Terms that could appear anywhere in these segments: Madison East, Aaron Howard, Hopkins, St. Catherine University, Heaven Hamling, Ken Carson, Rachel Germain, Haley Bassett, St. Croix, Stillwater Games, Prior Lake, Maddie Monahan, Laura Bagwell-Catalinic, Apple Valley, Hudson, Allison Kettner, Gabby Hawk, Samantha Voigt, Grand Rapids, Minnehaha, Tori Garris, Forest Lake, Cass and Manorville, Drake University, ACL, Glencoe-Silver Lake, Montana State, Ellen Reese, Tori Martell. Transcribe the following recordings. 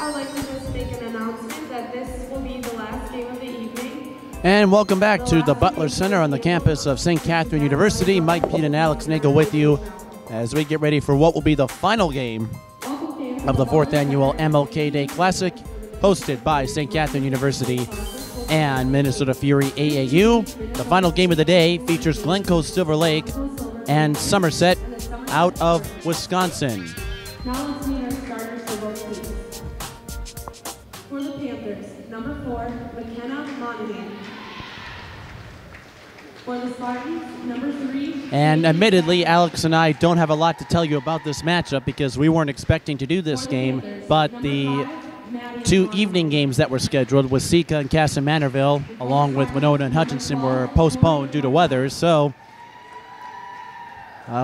I'd like to just make an announcement that this will be the last game of the evening. And welcome back to the Butler Center on the campus of St. Catherine University. Mike Pete and Alex Nagel with you as we get ready for what will be the final game of the 4th annual MLK Day Classic, hosted by St. Catherine University and Minnesota Fury AAU. The final game of the day features Glencoe-Silver Lake and Somerset out of Wisconsin. Now let's meet our starters for both teams. For the Panthers, number 4, McKenna Monahan. For the Spartans, number 3. And admittedly, Alex and I don't have a lot to tell you about this matchup because we weren't expecting to do this game, but the two evening games that were scheduled with Seca and Cass and Manorville, along with Winona and Hutchinson, were postponed due to weather. So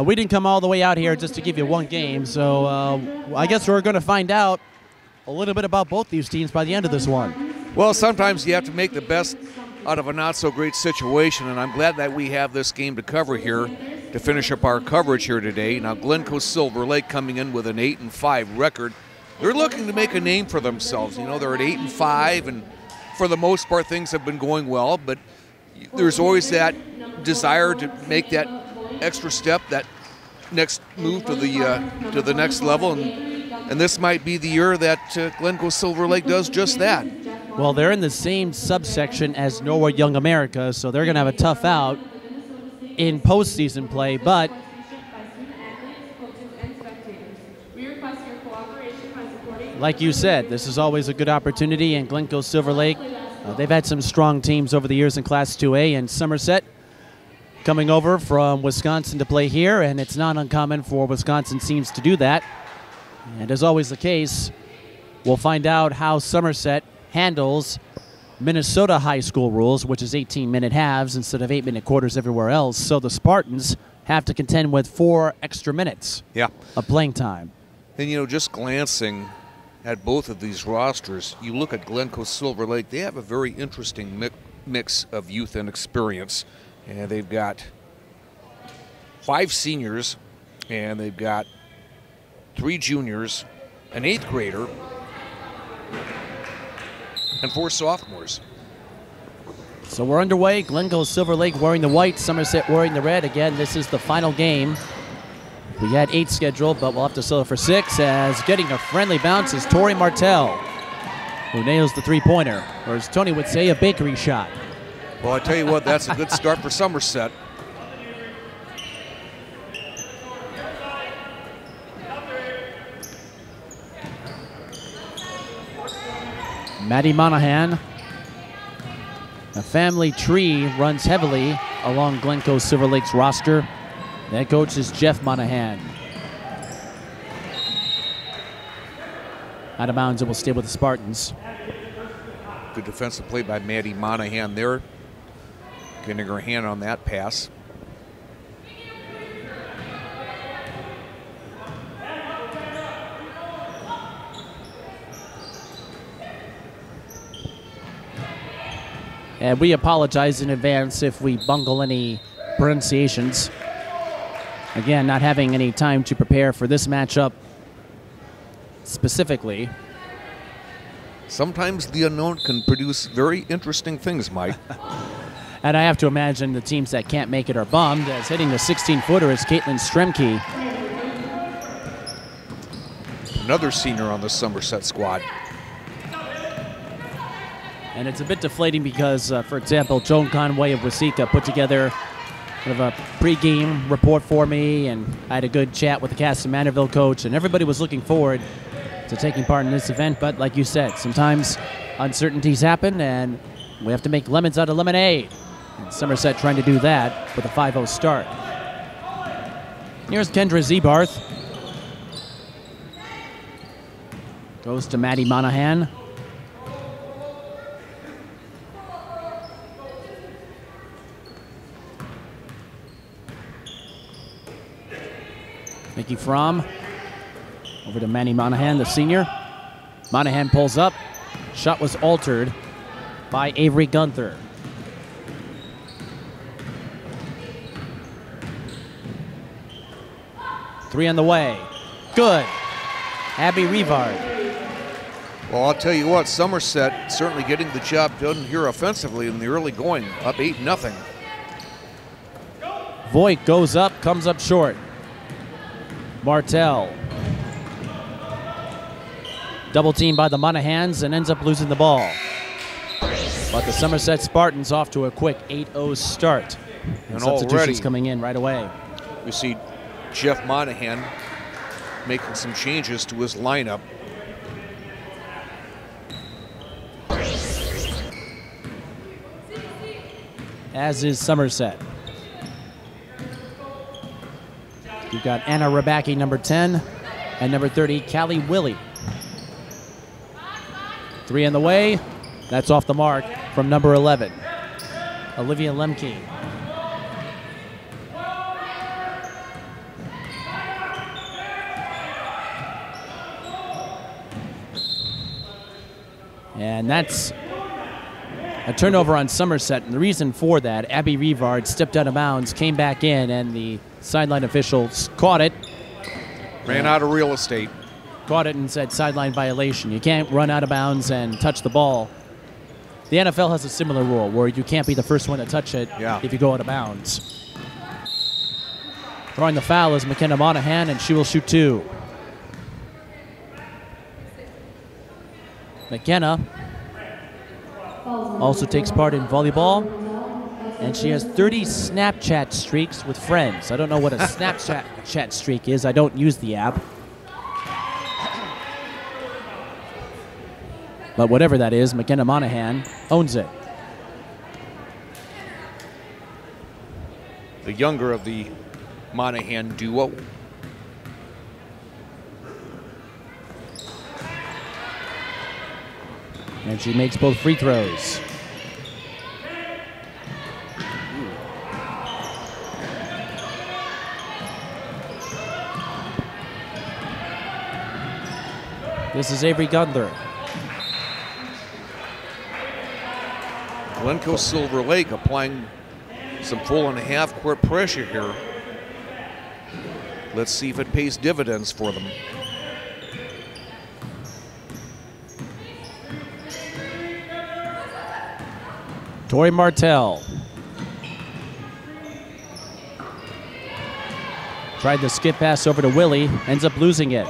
we didn't come all the way out here just to give you one game. So I guess we're going to find out a little bit about both these teams by the end of this one. Well, sometimes you have to make the best out of a not so great situation, and I'm glad that we have this game to cover here to finish up our coverage here today. Now Glencoe-Silver Lake coming in with an 8-5 record. They're looking to make a name for themselves. You know, they're at 8-5, and for the most part, things have been going well, but there's always that desire to make that extra step, that next move to the next level, and this might be the year that Glencoe-Silver Lake does just that. Well, they're in the same subsection as Norwood Young America, so they're going to have a tough out in postseason play, but like you said, this is always a good opportunity, and Glencoe-Silver Lake, they've had some strong teams over the years in Class 2A, and Somerset coming over from Wisconsin to play here, and it's not uncommon for Wisconsin teams to do that. And as always the case, we'll find out how Somerset handles Minnesota high school rules, which is 18-minute halves instead of 8-minute quarters everywhere else, so the Spartans have to contend with 4 extra minutes of playing time. And, you know, just glancing at both of these rosters, you look at Glencoe-Silver Lake, they have a very interesting mix of youth and experience. And they've got 5 seniors, and they've got 3 juniors, an 8th grader, and 4 sophomores. So we're underway. Glencoe-Silver Lake wearing the white, Somerset wearing the red. Again, this is the final game. We had 8 scheduled, but we'll have to settle for 6, as getting a friendly bounce is Tori Martell, who nails the three-pointer, or as Tony would say, a bakery shot. Well, I tell you what, that's a good start for Somerset. Maddie Monahan. The family tree runs heavily along Glencoe-Silver Lake's roster. That coach is Jeff Monahan. Out of bounds, it will stay with the Spartans. Good defensive play by Maddie Monahan there. Getting her hand on that pass. And we apologize in advance if we bungle any pronunciations. Again, not having any time to prepare for this matchup specifically. Sometimes the unknown can produce very interesting things, Mike. And I have to imagine the teams that can't make it are bummed, as hitting the 16-footer is Caitlin Stremke. Another senior on the Somerset squad. And it's a bit deflating because, for example, Joan Conway of Waseca put together sort of a pregame report for me, and I had a good chat with the Cass and Manorville coach, and everybody was looking forward to taking part in this event. But like you said, sometimes uncertainties happen, and we have to make lemons out of lemonade. And Somerset trying to do that with a 5-0 start. Here's Kendra Zebarth. Goes to Maddie Monahan. Mickey Fromm over to Maddie Monahan, the senior. Monahan pulls up. Shot was altered by Avery Gunther. Three on the way. Good. Abby Revard. Well, I'll tell you what, Somerset certainly getting the job done here offensively in the early going, up 8-0. Voigt goes up, comes up short. Martell. Double teamed by the Monahans and ends up losing the ball. But the Somerset Spartans off to a quick 8-0 start. And substitutions coming in right away. We see Jeff Monahan making some changes to his lineup. As is Somerset. You've got Anna Rabacki, number 10, and number 30, Callie Willey. Three in the way. That's off the mark from number 11, Olivia Lemke. And that's a turnover on Somerset, and the reason for that, Abby Revard stepped out of bounds, came back in, and the sideline officials caught it. Ran out of real estate. Caught it and said sideline violation. You can't run out of bounds and touch the ball. The NFL has a similar rule where you can't be the first one to touch it if you go out of bounds. Throwing the foul is McKenna Monahan, and she will shoot two. McKenna also takes part in volleyball, and she has 30 Snapchat streaks with friends. I don't know what a Snapchat streak is. I don't use the app. But whatever that is, McKenna Monahan owns it. The younger of the Monahan duo. And she makes both free throws. This is Avery Gunther. Glencoe-Silver Lake applying some full and half court pressure here. Let's see if it pays dividends for them. Tori Martell tried the skip pass over to Willey, ends up losing it.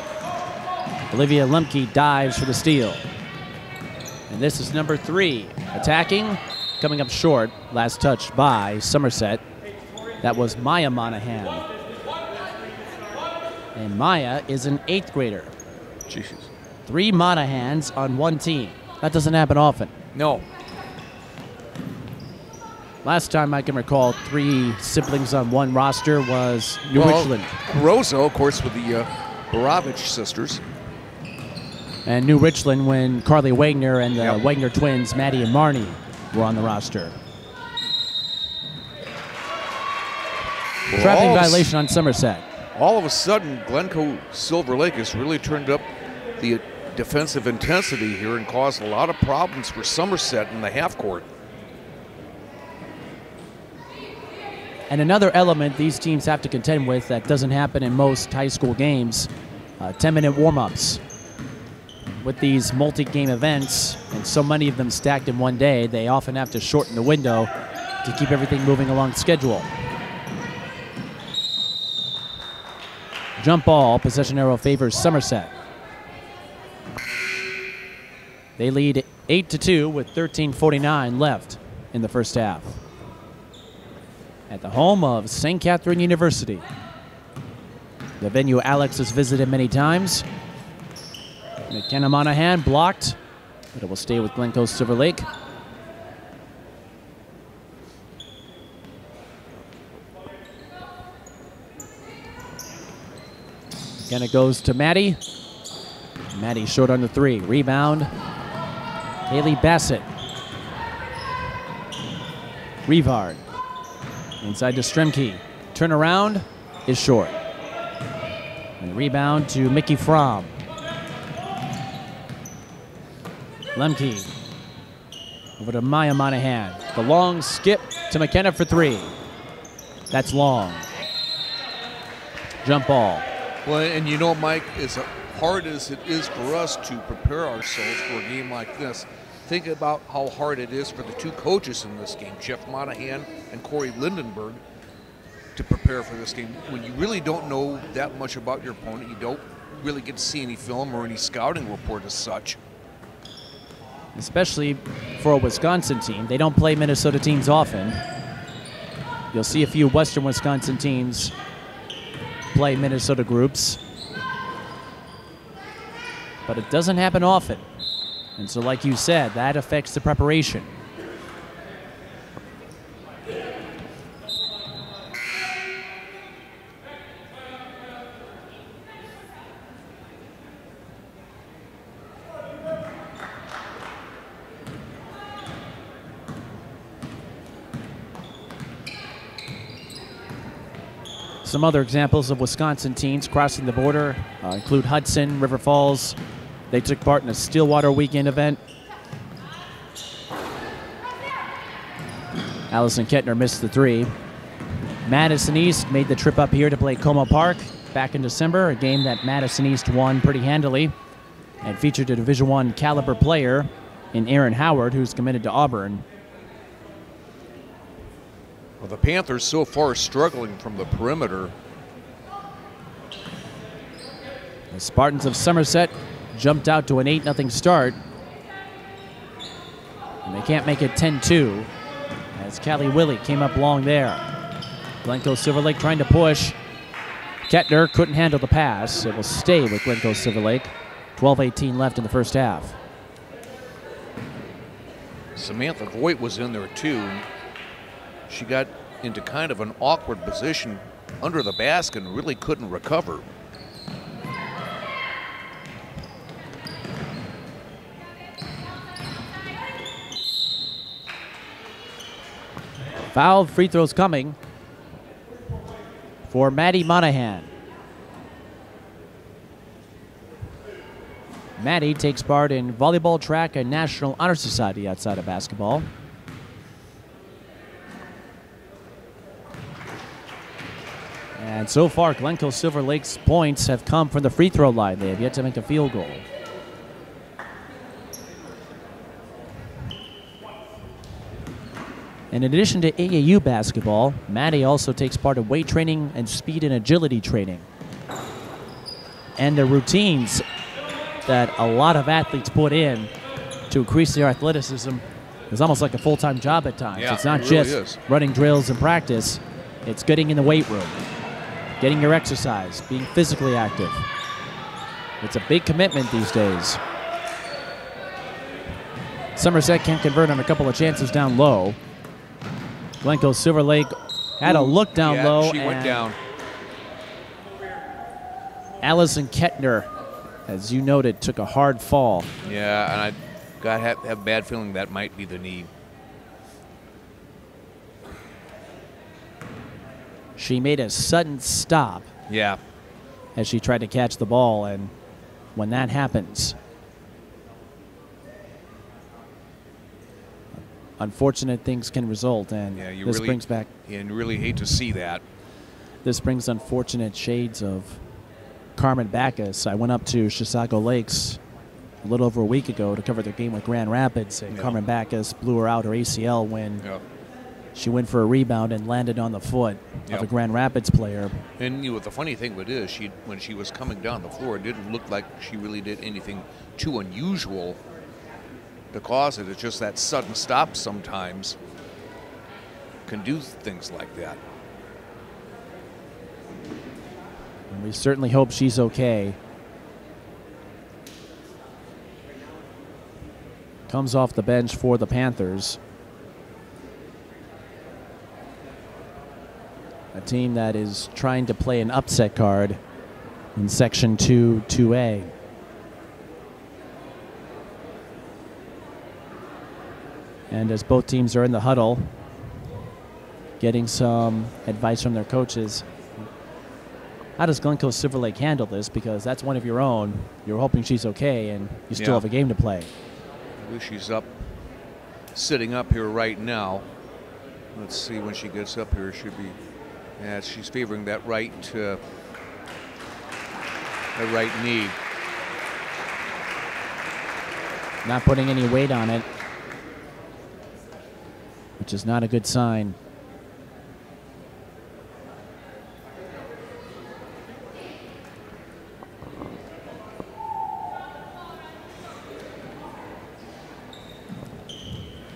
Olivia Lemke dives for the steal. And this is number 3, attacking, coming up short, last touch by Somerset. That was Maya Monahan. And Maya is an 8th grader. Jesus. 3 Monahans on one team. That doesn't happen often. No. Last time I can recall 3 siblings on one roster was New Richland. Rosso, of course, with the Baravich sisters. And New Richland when Carly Wagner and the Wagner twins, Maddie and Marnie, were on the roster. Well, traveling violation on Somerset. All of a sudden, Glencoe-Silver Lake has really turned up the defensive intensity here and caused a lot of problems for Somerset in the half court. And another element these teams have to contend with that doesn't happen in most high school games, 10-minute warm-ups. With these multi-game events, and so many of them stacked in one day, they often have to shorten the window to keep everything moving along schedule. Jump ball, possession arrow favors Somerset. They lead 8-2 with 13:49 left in the first half. At the home of St. Catherine University. The venue Alex has visited many times. McKenna Monahan blocked, but it will stay with Glencoe-Silver Lake. McKenna goes to Maddie. Maddie short on the 3, rebound. Haley Bassett. Revard. Inside to Stremke. Turnaround is short. And rebound to Mickey Fromm. Lemke over to Maya Monahan. The long skip to McKenna for 3. That's long. Jump ball. Well, and you know, Mike, it's hard as it is for us to prepare ourselves for a game like this, think about how hard it is for the two coaches in this game, Jeff Monahan and Corey Lindenberg, to prepare for this game. When you really don't know that much about your opponent, you don't really get to see any film or any scouting report as such. Especially for a Wisconsin team. They don't play Minnesota teams often. You'll see a few Western Wisconsin teams play Minnesota groups. But it doesn't happen often. And so like you said, that affects the preparation. Some other examples of Wisconsin teams crossing the border include Hudson, River Falls. They took part in a Stillwater weekend event. Allison Kettner missed the three. Madison East made the trip up here to play Como Park back in December, a game that Madison East won pretty handily and featured a Division I caliber player in Aaron Howard, who's committed to Auburn. Well, the Panthers so far struggling from the perimeter. The Spartans of Somerset jumped out to an 8-0 start. And they can't make it 10-2 as Callie Willey came up long there. Glencoe-Silver Lake trying to push. Kettner couldn't handle the pass. It will stay with Glencoe-Silver Lake. 12:18 left in the first half. Samantha Voigt was in there too. She got into kind of an awkward position under the basket and really couldn't recover. Foul, free throws coming for Maddie Monahan. Maddie takes part in volleyball, track, and National Honor Society outside of basketball. And so far, Glencoe-Silver Lake's points have come from the free throw line. They have yet to make a field goal. In addition to AAU basketball, Maddie also takes part in weight training and speed and agility training. And the routines that a lot of athletes put in to increase their athleticism is almost like a full-time job at times. Yeah, it's not just running drills and practice. It's getting in the weight room, getting your exercise, being physically active. It's a big commitment these days. Somerset can't convert on a couple of chances down low. Glencoe-Silver Lake had a look down low. She went down. Allison Kettner, as you noted, took a hard fall. Yeah, and I got have a bad feeling that might be the knee. She made a sudden stop. Yeah. As she tried to catch the ball, and when that happens, unfortunate things can result, and this really brings back. And really hate to see that. This brings unfortunate shades of Carmen Backus. I went up to Chisago Lakes a little over a week ago to cover their game with Grand Rapids, and Carmen Backus blew her out, her ACL when she went for a rebound and landed on the foot of a Grand Rapids player. And you know, the funny thing with it is, when she was coming down the floor, it didn't look like she really did anything too unusual to cause it. It's just that sudden stop sometimes can do things like that. And we certainly hope she's okay. Comes off the bench for the Panthers. A team that is trying to play an upset card in Section 2, 2A. And as both teams are in the huddle, getting some advice from their coaches, how does Glencoe-Silver Lake handle this? Because that's one of your own. You're hoping she's okay, and you still have a game to play. I wish she's up, sitting up here right now. Let's see when she gets up here. Should be. Yeah, she's favoring that right knee. Not putting any weight on it, which is not a good sign.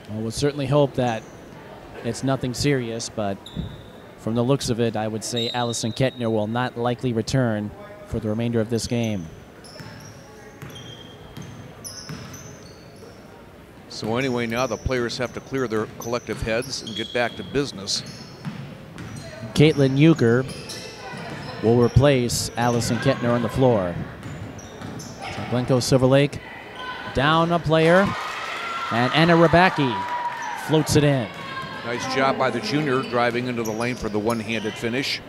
Well, we'll certainly hope that it's nothing serious, but from the looks of it, I would say Allison Kettner will not likely return for the remainder of this game. So anyway, now the players have to clear their collective heads and get back to business. Caitlin Uecker will replace Allison Kettner on the floor. So Glencoe-Silver Lake down a player, and Anna Rabacki floats it in. Nice job by the junior driving into the lane for the one-handed finish.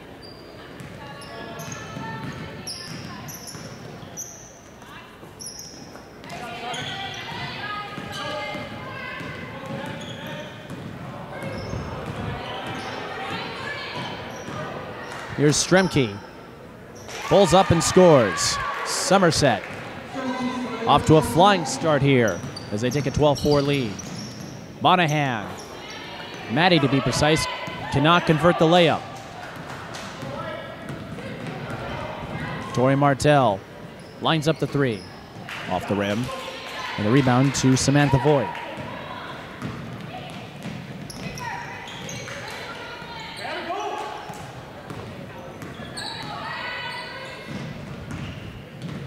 Here's Stremke, pulls up and scores. Somerset off to a flying start here as they take a 12-4 lead. Monahan, Maddie to be precise, cannot convert the layup. Tori Martell lines up the three off the rim, and the rebound to Samantha Voigt.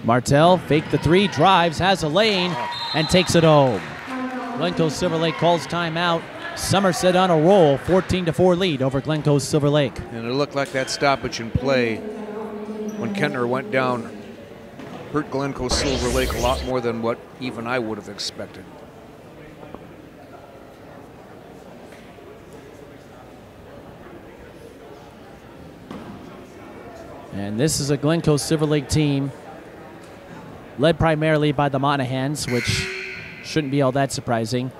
Martell faked the three, drives, has a lane, and takes it home. Glencoe-Silver Lake calls timeout. Somerset on a roll, 14-4 lead over Glencoe-Silver Lake. And it looked like that stoppage in play when Kettner went down hurt Glencoe-Silver Lake a lot more than what even I would have expected. And this is a Glencoe-Silver Lake team led primarily by the Monahans, which shouldn't be all that surprising.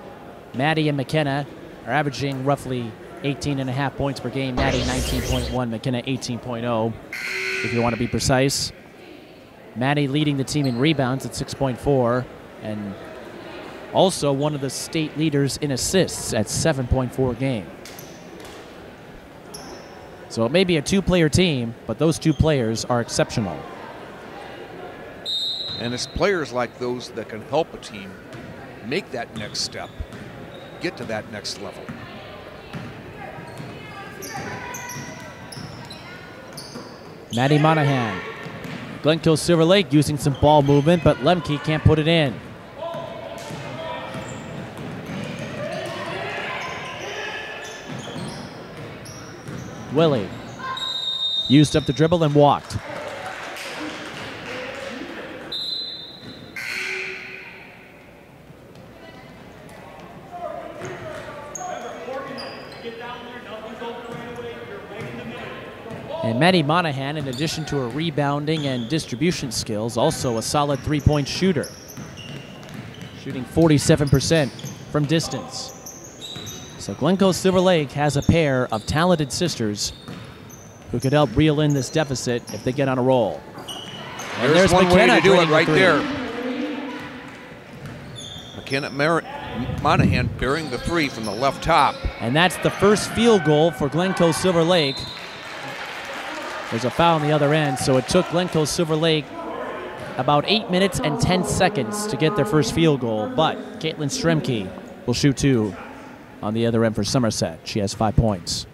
Maddie and McKenna are averaging roughly 18.5 points per game. Maddie 19.1, McKenna 18.0, if you want to be precise. Maddie leading the team in rebounds at 6.4, and also one of the state leaders in assists at 7.4 a game. So it may be a two-player team, but those two players are exceptional. And it's players like those that can help a team make that next step, get to that next level. Maddie Monahan, Glencoe-Silver Lake using some ball movement, but Lemke can't put it in. Willey used up the dribble and walked. And Maddie Monahan, in addition to her rebounding and distribution skills, also a solid three-point shooter, shooting 47% from distance. So Glencoe-Silver Lake has a pair of talented sisters who could help reel in this deficit if they get on a roll. And there's one McKenna way to do it right there. Monahan bearing the three from the left top. And that's the first field goal for Glencoe-Silver Lake. There's a foul on the other end, so it took Glencoe-Silver Lake about 8 minutes and 10 seconds to get their first field goal, but Caitlin Stremke will shoot two on the other end for Somerset. She has 5 points.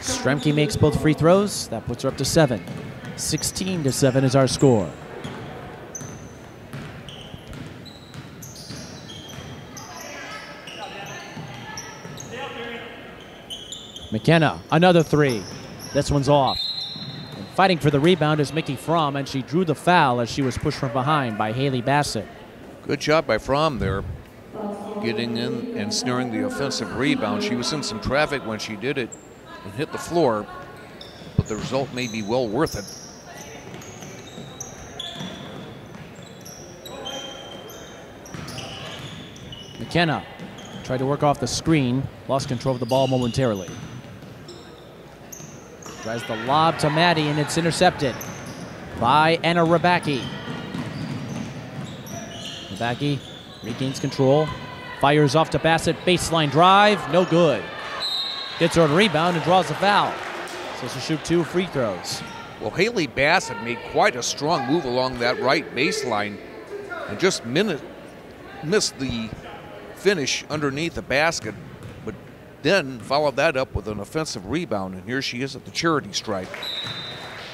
Stremke makes both free throws. That puts her up to 7. 16-7 is our score. McKenna, another three. This one's off. And fighting for the rebound is Mickey Fromm, and she drew the foul as she was pushed from behind by Haley Bassett. Good job by Fromm there, getting in and snaring the offensive rebound. She was in some traffic when she did it and hit the floor, but the result may be well worth it. McKenna tried to work off the screen, lost control of the ball momentarily. Tries the lob to Maddie, and it's intercepted by Anna Rabacki. Rabacki regains control, fires off to Bassett, baseline drive, no good. Gets her a rebound and draws a foul. So she'll shoot two free throws. Well, Haley Bassett made quite a strong move along that right baseline and just missed the finish underneath the basket, but then followed that up with an offensive rebound, and here she is at the charity stripe.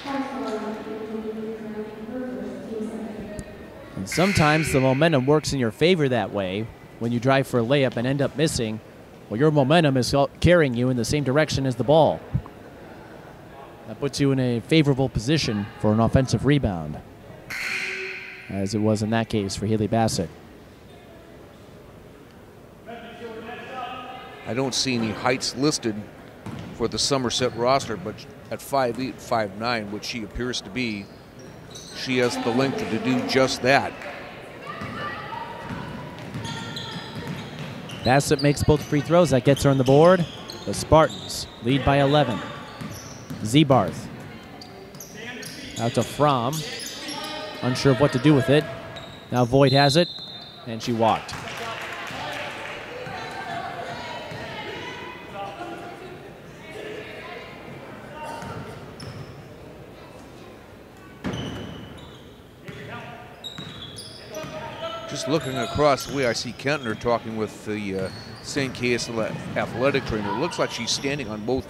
And sometimes the momentum works in your favor that way. When you drive for a layup and end up missing, well, your momentum is carrying you in the same direction as the ball. That puts you in a favorable position for an offensive rebound, as it was in that case for Haley Bassett. I don't see any heights listed for the Somerset roster, but at 5'8", 5'9", which she appears to be, she has the length to do just that. Bassett makes both free throws. That gets her on the board. The Spartans lead by 11. Zebarth out to Fromm. Unsure of what to do with it. Now Voigt has it, and she walked. Just looking across the way, I see Kettner talking with the St. Cat's athletic trainer. It looks like she's standing on both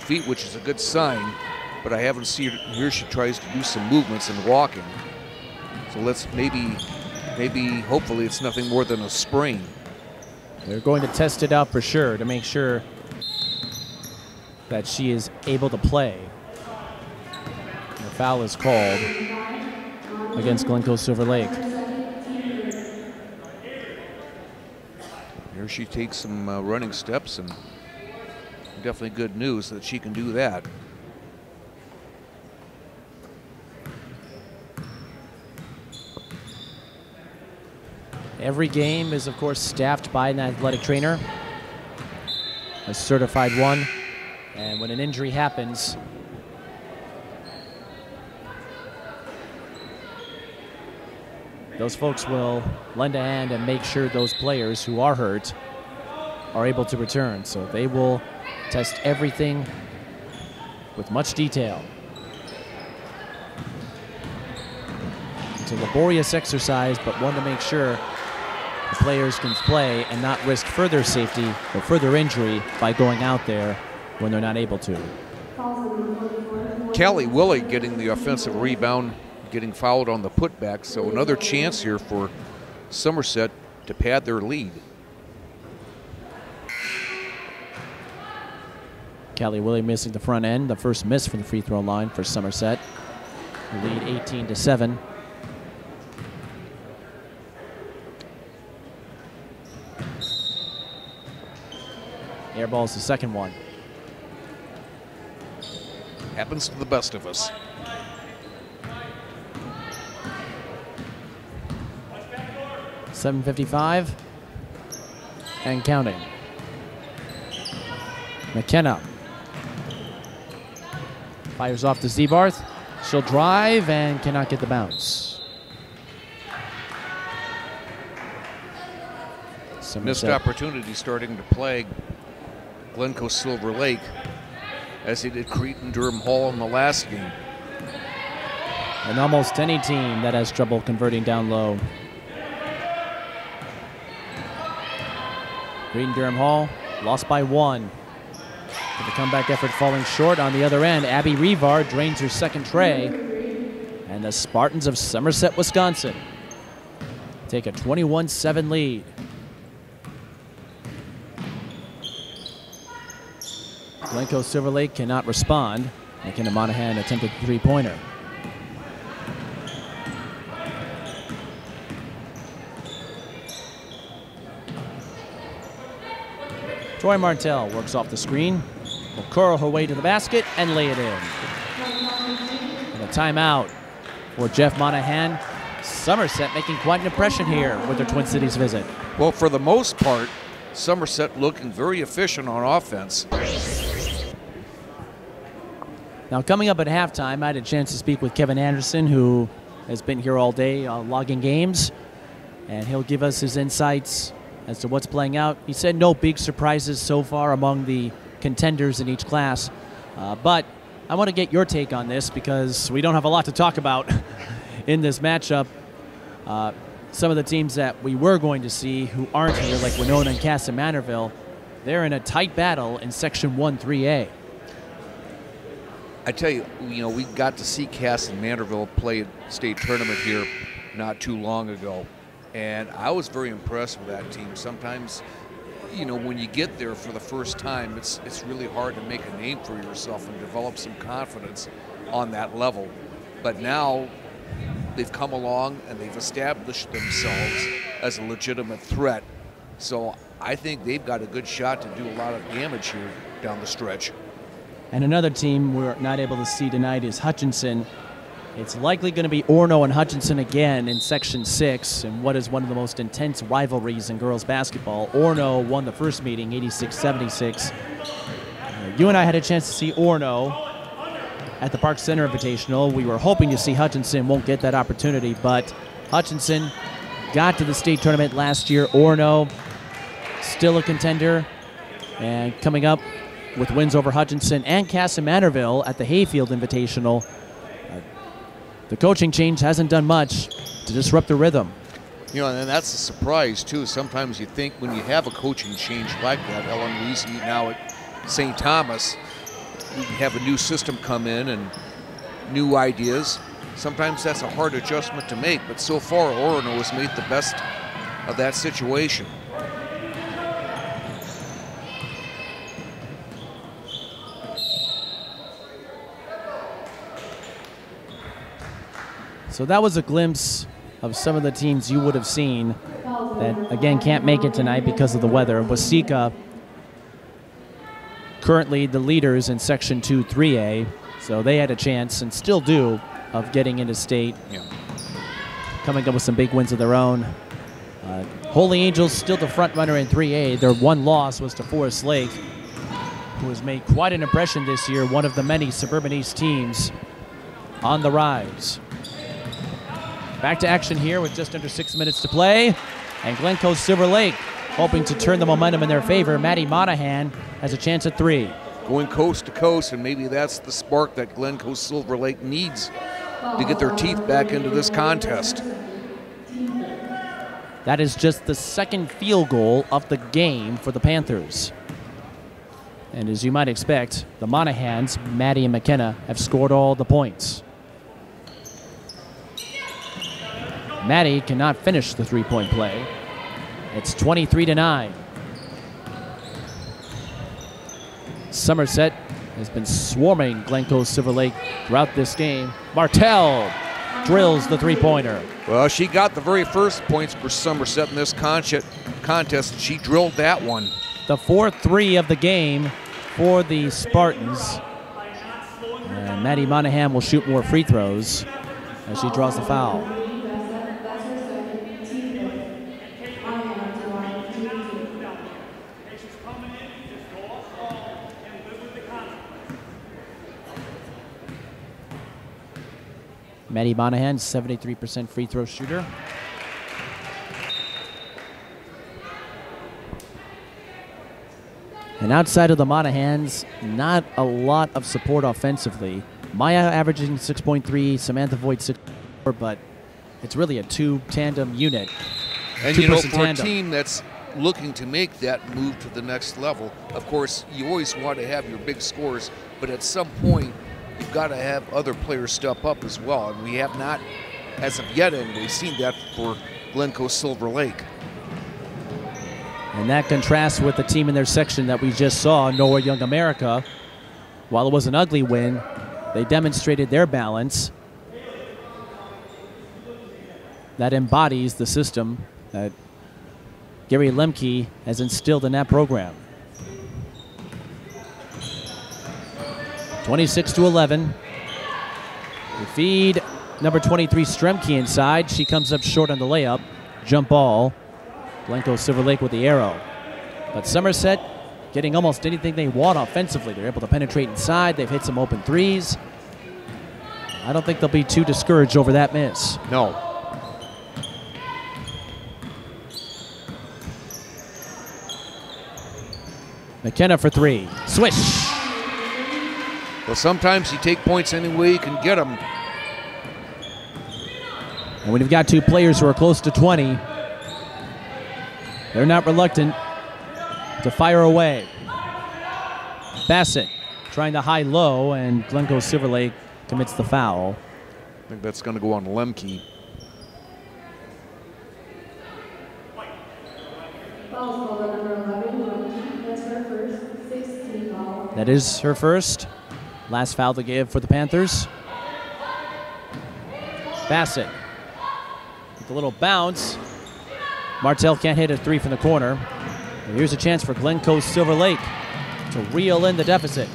feet, which is a good sign, but I haven't seen her. Here she tries to do some movements and walking. So let's hopefully it's nothing more than a sprain. They're going to test it out for sure to make sure that she is able to play. The foul is called against Glencoe-Silver Lake. Here she takes some running steps, and definitely good news that she can do that. Every game is, of course, staffed by an athletic trainer, a certified one, and when an injury happens, those folks will lend a hand and make sure those players who are hurt are able to return. So they will test everything with much detail. It's a laborious exercise, but one to make sure the players can play and not risk further safety or further injury by going out there when they're not able to. Callie Willey getting the offensive rebound, getting fouled on the putback, so another chance here for Somerset to pad their lead. Callie Willey missing the front end, the first miss from the free throw line for Somerset. The lead 18-7. Air ball is the second one. Happens to the best of us. $7:55 and counting. McKenna fires off to Zebarth. She'll drive and cannot get the bounce. Missed opportunity starting to plague Glencoe-Silver Lake, as he did Cretan Durham Hall in the last game. And almost any team that has trouble converting down low. Cretan Durham Hall lost by one. The comeback effort falling short on the other end. Abby Revard drains her second tray. And the Spartans of Somerset, Wisconsin take a 21-7 lead. Glencoe-Silver Lake cannot respond. McKenna Monahan attempted a three-pointer. Tori Martell works off the screen, will curl her way to the basket and lay it in. And a timeout for Jeff Monahan Somerset making quite an impression here with their Twin Cities visit. Well, for the most part, Somerset looking very efficient on offense. Now coming up at halftime, I had a chance to speak with Kevin Anderson, who has been here all day logging games, and he'll give us his insights as to what's playing out. He said no big surprises so far among the contenders in each class, but I want to get your take on this because we don't have a lot to talk about in this matchup. Some of the teams that we were going to see who aren't here, like Winona and Cass and Manorville, they're in a tight battle in Section 1-3A. I tell you, we got to see Cass and Manorville play state tournament here not too long ago, and I was very impressed with that team. Sometimes, when you get there for the first time, it's really hard to make a name for yourself and develop some confidence on that level. But now they've come along and they've established themselves as a legitimate threat. So I think they've got a good shot to do a lot of damage here down the stretch. And another team we're not able to see tonight is Hutchinson. It's likely going to be Orno and Hutchinson again in Section 6, and what is one of the most intense rivalries in girls basketball. Orno won the first meeting, 86-76. You and I had a chance to see Orno at the Park Center Invitational. We were hoping to see Hutchinson, won't get that opportunity, but Hutchinson got to the state tournament last year. Orno, still a contender, and coming up, with wins over Hutchinson and Cass and Manorville at the Hayfield Invitational. The coaching change hasn't done much to disrupt the rhythm. And that's a surprise, too. Sometimes you think when you have a coaching change like that, Ellen Reese now at St. Thomas, you have a new system come in and new ideas. Sometimes that's a hard adjustment to make, but so far, Orono has made the best of that situation. So that was a glimpse of some of the teams you would have seen that, again, can't make it tonight because of the weather. Waseca, currently the leaders in Section 2-3A, so they had a chance, and still do, of getting into state. Yeah. Coming up with some big wins of their own. Holy Angels still the front runner in 3A. Their one loss was to Forest Lake, who has made quite an impression this year, one of the many Suburban East teams on the rise. Back to action here with just under 6 minutes to play. And Glencoe-Silver Lake hoping to turn the momentum in their favor. Maddie Monahan has a chance at three. Going coast to coast, and maybe that's the spark that Glencoe-Silver Lake needs to get their teeth back into this contest. That is just the second field goal of the game for the Panthers. And as you might expect, the Monahans, Maddie and McKenna, have scored all the points. Maddie cannot finish the three-point play. It's 23-9. Somerset has been swarming Glencoe-Silver Lake throughout this game. Martell drills the three-pointer. Well, she got the very first points for Somerset in this contest. She drilled that one. The 4-3 of the game for the Spartans. And Maddie Monahan will shoot more free throws as she draws the foul. Maddie Monahan, 73% free throw shooter. And outside of the Monahans, not a lot of support offensively. Maya averaging 6.3, Samantha Voigt 6.4, but it's really a two-tandem unit. And for a team that's looking to make that move to the next level, of course, you always want to have your big scores, but at some point, you've got to have other players step up as well, and we have not, as of yet, and we've seen that for Glencoe-Silver Lake. And that contrasts with the team in their section that we just saw, Norwood Young America. While it was an ugly win, they demonstrated their balance. That embodies the system that Gary Lemke has instilled in that program. 26-11. The feed Number 23, Stremke inside. She comes up short on the layup. Jump ball. Glencoe-Silver Lake with the arrow. But Somerset getting almost anything they want offensively. They're able to penetrate inside. They've hit some open threes. I don't think they'll be too discouraged over that miss. No. McKenna for three. Swish. Well, sometimes you take points any way you can get them. And when you've got two players who are close to 20, they're not reluctant to fire away. Bassett trying to high-low, and Glencoe-Silver Lake commits the foul. I think that's going to go on Lemke. That is her first. Last foul to give for the Panthers. Bassett. With a little bounce. Martell can't hit a three from the corner. And here's a chance for Glencoe-Silver Lake to reel in the deficit.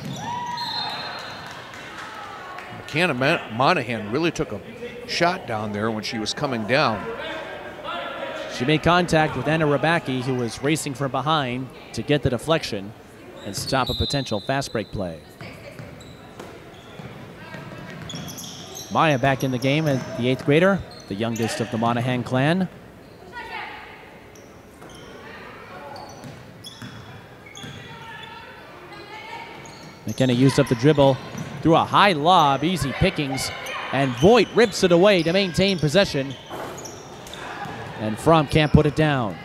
McKenna Monahan really took a shot down there when she was coming down. She made contact with Anna Rabacki, who was racing from behind to get the deflection and stop a potential fast break play. Maya back in the game as the 8th grader, the youngest of the Monahan clan. McKenna used up the dribble, threw a high lob, easy pickings, and Voigt rips it away to maintain possession. And Fromm can't put it down.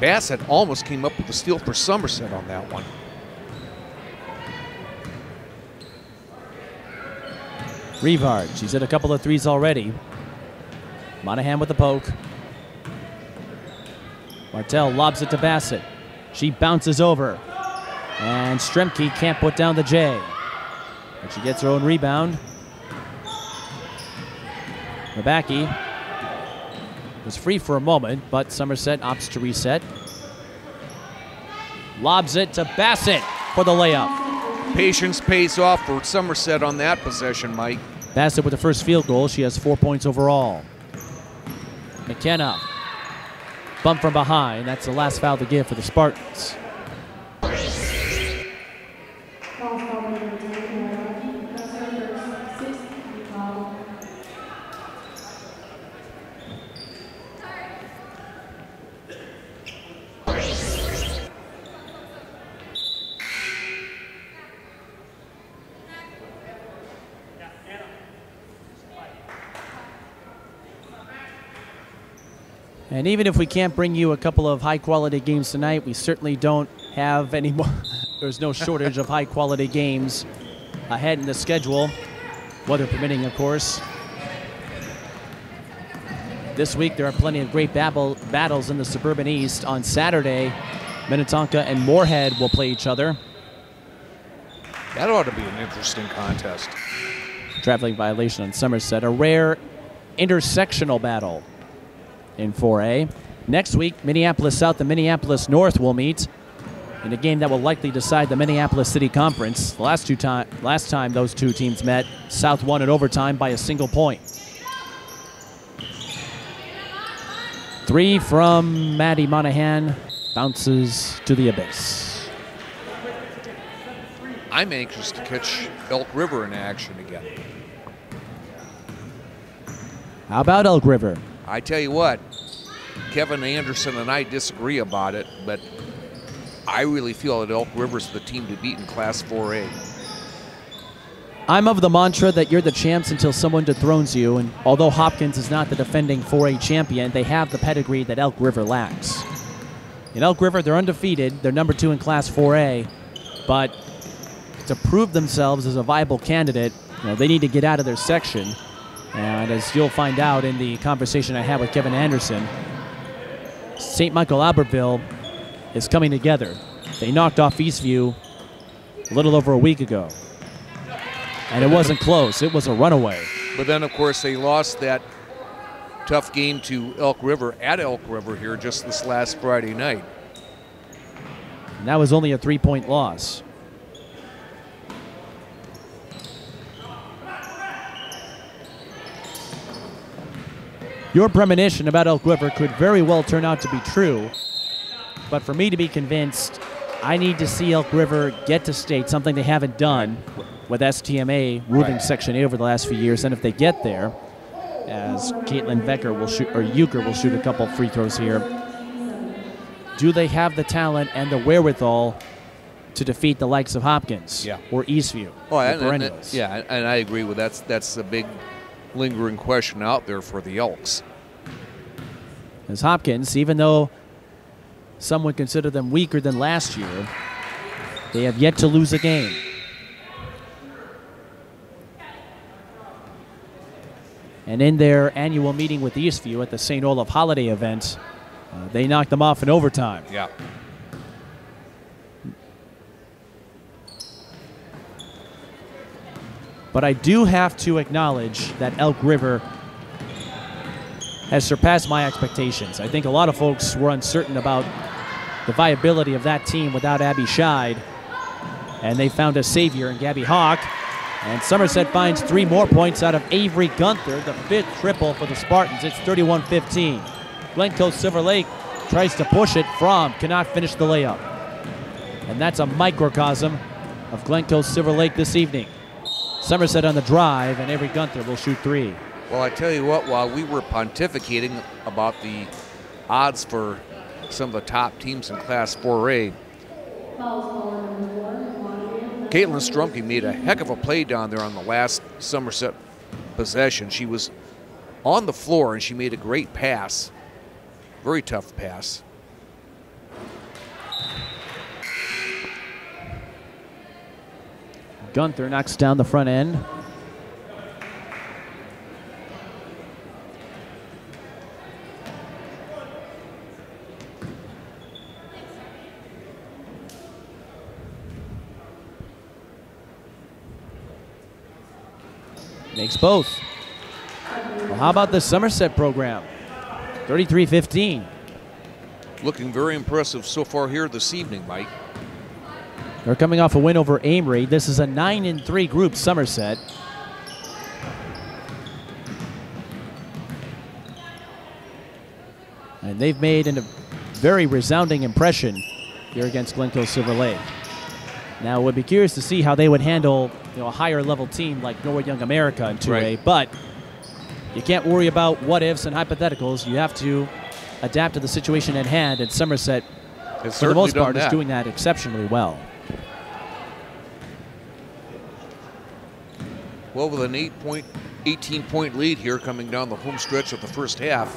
Bassett almost came up with the steal for Somerset on that one. Revard, she's hit a couple of threes already. Monahan with the poke. Martell lobs it to Bassett. She bounces over. And Stremke can't put down the J. But she gets her own rebound. Rabacki was free for a moment, but Somerset opts to reset. Lobs it to Bassett for the layup. Patience pays off for Somerset on that possession, Mike. Bassett with the first field goal. She has 4 points overall. McKenna, bump from behind. That's the last foul to give for the Spartans. And even if we can't bring you a couple of high-quality games tonight, we certainly don't have any more. There's no shortage of high-quality games ahead in the schedule, weather permitting, of course. This week, there are plenty of great battles in the Suburban East. On Saturday, Minnetonka and Moorhead will play each other. That ought to be an interesting contest. Traveling violation on Somerset, a rare intersectional battle in 4A. Next week, Minneapolis South and Minneapolis North will meet in a game that will likely decide the Minneapolis City Conference. The last time those two teams met, South won in overtime by a single point. Three from Maddie Monahan, bounces to the abyss. I'm anxious to catch Elk River in action again. How about Elk River? I tell you what, Kevin Anderson and I disagree about it, but I really feel that Elk River's the team to beat in Class 4A. I'm of the mantra that you're the champs until someone dethrones you, and although Hopkins is not the defending 4A champion, they have the pedigree that Elk River lacks. In Elk River, they're undefeated. They're number 2 in Class 4A, but to prove themselves as a viable candidate, they need to get out of their section. And as you'll find out in the conversation I had with Kevin Anderson, St. Michael Albertville is coming together. They knocked off Eastview a little over a week ago. And it wasn't close. It was a runaway. But then, of course, they lost that tough game to Elk River at Elk River here just this last Friday night. And that was only a three-point loss. Your premonition about Elk River could very well turn out to be true, but for me to be convinced, I need to see Elk River get to state, something they haven't done with STMA ruling Section 8 over the last few years. And if they get there, as Caitlin Becker will shoot, or Uecker will shoot a couple free throws here, do they have the talent and the wherewithal to defeat the likes of Hopkins or Eastview? Oh, and I agree with that. That's a big lingering question out there for the Elks. As Hopkins, even though some would consider them weaker than last year, they have yet to lose a game. And in their annual meeting with Eastview at the St. Olaf Holiday event, they knocked them off in overtime. Yeah. But I do have to acknowledge that Elk River has surpassed my expectations. I think a lot of folks were uncertain about the viability of that team without Abby Scheid, and they found a savior in Gabby Hawk. And Somerset finds three more points out of Avery Gunther, the fifth triple for the Spartans. It's 31-15. Glencoe-Silver Lake tries to push it. Fromm cannot finish the layup. And that's a microcosm of Glencoe-Silver Lake this evening. Somerset on the drive, and Avery Gunther will shoot three. Well, I tell you what, while we were pontificating about the odds for some of the top teams in Class 4A, Caitlin Strumke made a heck of a play down there on the last Somerset possession. She was on the floor, and she made a great pass, very tough pass. Gunther knocks down the front end. Makes both. Well, how about the Somerset program? 33-15. Looking very impressive so far here this evening, Mike. They're coming off a win over Amory. This is a 9-3 group, Somerset. And they've made a very resounding impression here against Glencoe-Silver Lake. Now, I would be curious to see how they would handle a higher-level team like Norwood Young America in 2A, but you can't worry about what-ifs and hypotheticals. You have to adapt to the situation at hand, and Somerset, for the most part, is doing that exceptionally well. Well, with an 18-point lead here coming down the home stretch of the first half,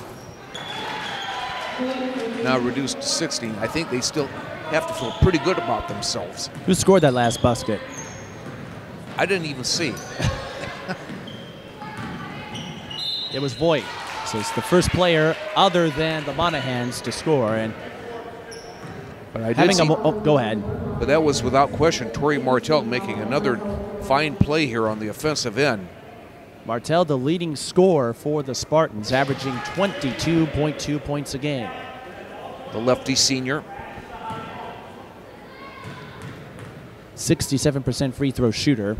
now reduced to 16, I think they still have to feel pretty good about themselves. Who scored that last basket? I didn't even see. It was Voigt. So it's the first player other than the Monahans to score. And but I did see, go ahead. But that was without question Tori Martell making another fine play here on the offensive end. Martell, the leading scorer for the Spartans, averaging 22.2 points a game. The lefty senior. 67% free throw shooter.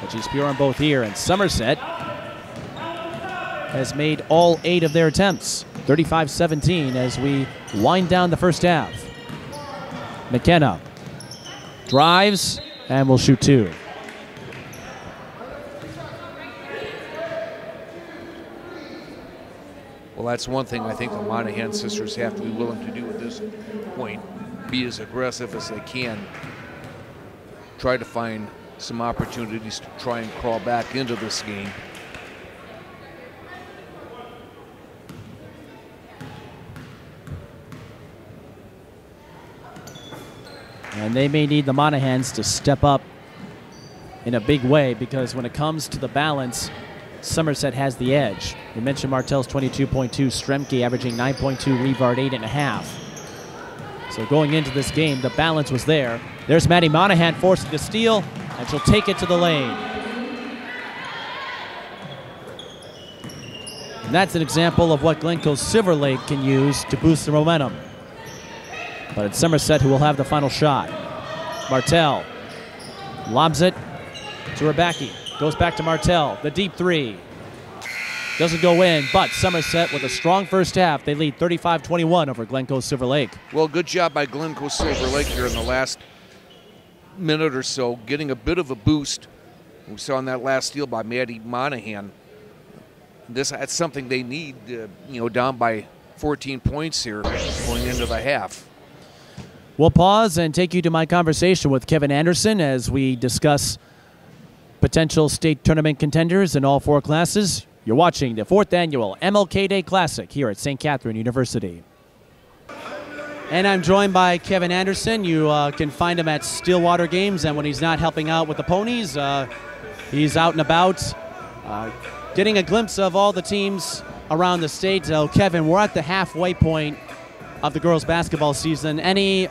But she's pure on both here, and Somerset has made all 8 of their attempts. 35-17 as we wind down the first half. McKenna drives and will shoot 2. Well, that's one thing I think the Monahan sisters have to be willing to do at this point. Be as aggressive as they can. Try to find some opportunities to try and crawl back into this game. And they may need the Monahans to step up in a big way, because when it comes to the balance, Somerset has the edge. You mentioned Martell's 22.2, Stremke averaging 9.2, Revard 8.5. So going into this game, the balance was there. There's Maddie Monahan forcing the steal, and she'll take it to the lane. And that's an example of what Glencoe-Silver Lake can use to boost the momentum. But it's Somerset who will have the final shot. Martell lobs it to Rabacki. Goes back to Martell, the deep three. doesn't go in, but Somerset with a strong first half. They lead 35-21 over Glencoe-Silver Lake. Well, good job by Glencoe-Silver Lake here in the last minute or so, getting a bit of a boost. We saw in that last steal by Maddie Monahan. That's something they need, down by 14 points here going into the half. We'll pause and take you to my conversation with Kevin Anderson as we discuss potential state tournament contenders in all four classes. You're watching the 4th Annual MLK Day Classic here at St. Catherine University. And I'm joined by Kevin Anderson. You can find him at Stillwater Games, and when he's not helping out with the ponies, he's out and about getting a glimpse of all the teams around the state. So, Kevin, we're at the halfway point of the girls' basketball season. Any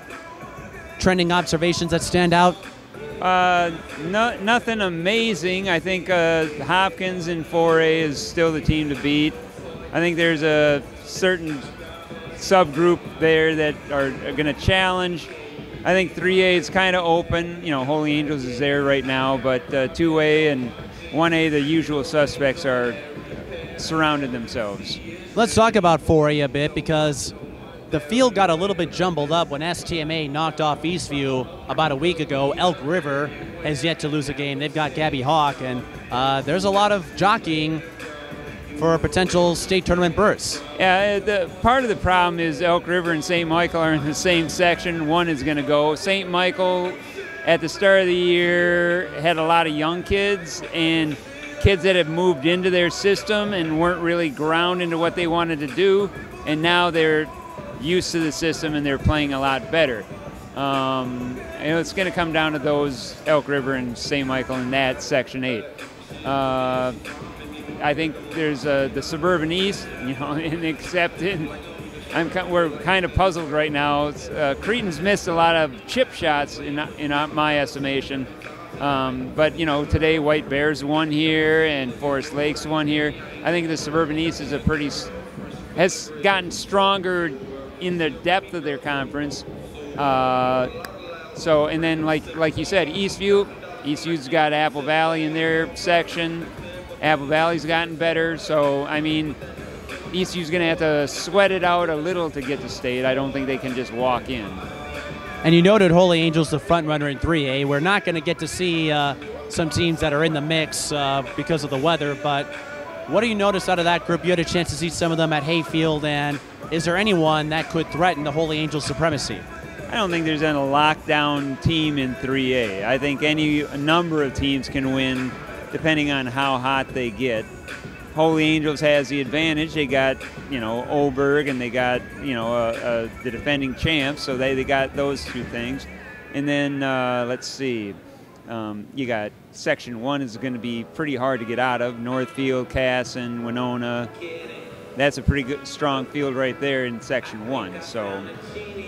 trending observations that stand out? Nothing amazing. I think Hopkins in 4A is still the team to beat. I think there's a certain subgroup there that are going to challenge. I think 3A is kind of open. Holy Angels is there right now, but 2A and 1A, the usual suspects are surrounded themselves. Let's talk about 4A a bit, because the field got a little bit jumbled up when STMA knocked off Eastview about a week ago. Elk River has yet to lose a game. They've got Gabby Hawk, and there's a lot of jockeying for a potential state tournament berths. Yeah, part of the problem is Elk River and St. Michael are in the same section. One is going to go. St. Michael at the start of the year had a lot of young kids and kids that have moved into their system and weren't really ground into what they wanted to do, and now they're used to the system and they're playing a lot better. It's going to come down to those Elk River and St. Michael in that Section 8. I think there's the Suburban East, and we're kind of puzzled right now. Creton's missed a lot of chip shots in my estimation. But today White Bears won here and Forest Lakes won here. I think the Suburban East is has gotten stronger in the depth of their conference. And then like you said, Eastview's got Apple Valley in their section. Apple Valley's gotten better, so I mean, Eastview's going to have to sweat it out a little to get to state. I don't think they can just walk in. And you noted Holy Angels, the front runner in 3A. We're not going to get to see some teams that are in the mix because of the weather, but what do you notice out of that group? You had a chance to see some of them at Hayfield, and is there anyone that could threaten the Holy Angels' supremacy? I don't think there's any lockdown team in 3A. I think a number of teams can win, depending on how hot they get. Holy Angels has the advantage. They got, Oberg, and they got, the defending champs, so they got those two things. And then, let's see, you got Section 1 is going to be pretty hard to get out of. Northfield, Cass, and Winona. That's a pretty good, strong field right there in Section 1. So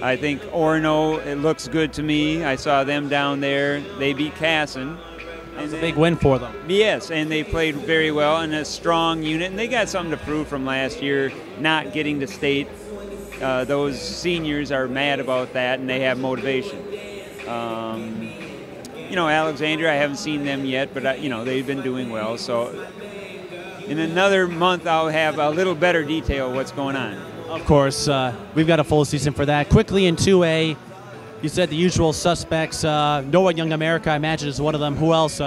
I think Orono, it looks good to me. I saw them down there. They beat Casson. It's a big win for them. Yes, and they played very well in a strong unit, and they got something to prove from last year, not getting to state. Those seniors are mad about that, and they have motivation. Alexandria, I haven't seen them yet, but they've been doing well. So in another month, I'll have a little better detail of what's going on. Of course, we've got a full season for that. Quickly in 2A. You said the usual suspects. Norwood Young America, I imagine, is one of them. Who else?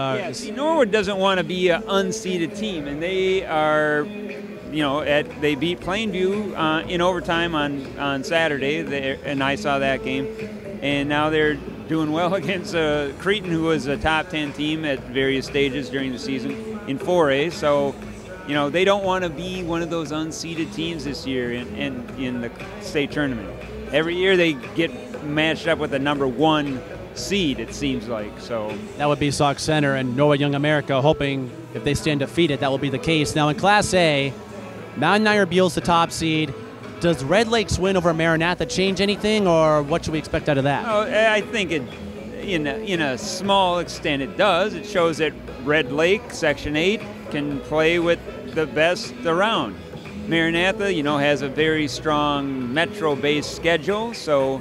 Norwood doesn't want to be an unseeded team, and they are, they beat Plainview in overtime on Saturday, and I saw that game. And now they're doing well against Creton, who was a top 10 team at various stages during the season in 4A. So, they don't want to be one of those unseeded teams this year in the state tournament. Every year they get matched up with the #1 seed, it seems like. So that would be Sauk Center and Norwood Young America, hoping if they stand defeated, that will be the case. Now in Class A, Mount Niyer Buell's the top seed. Does Red Lake's win over Maranatha change anything, or what should we expect out of that? Oh, I think it, in a small extent, it does. It shows that Red Lake, Section 8, can play with the best around. Maranatha, has a very strong metro-based schedule, so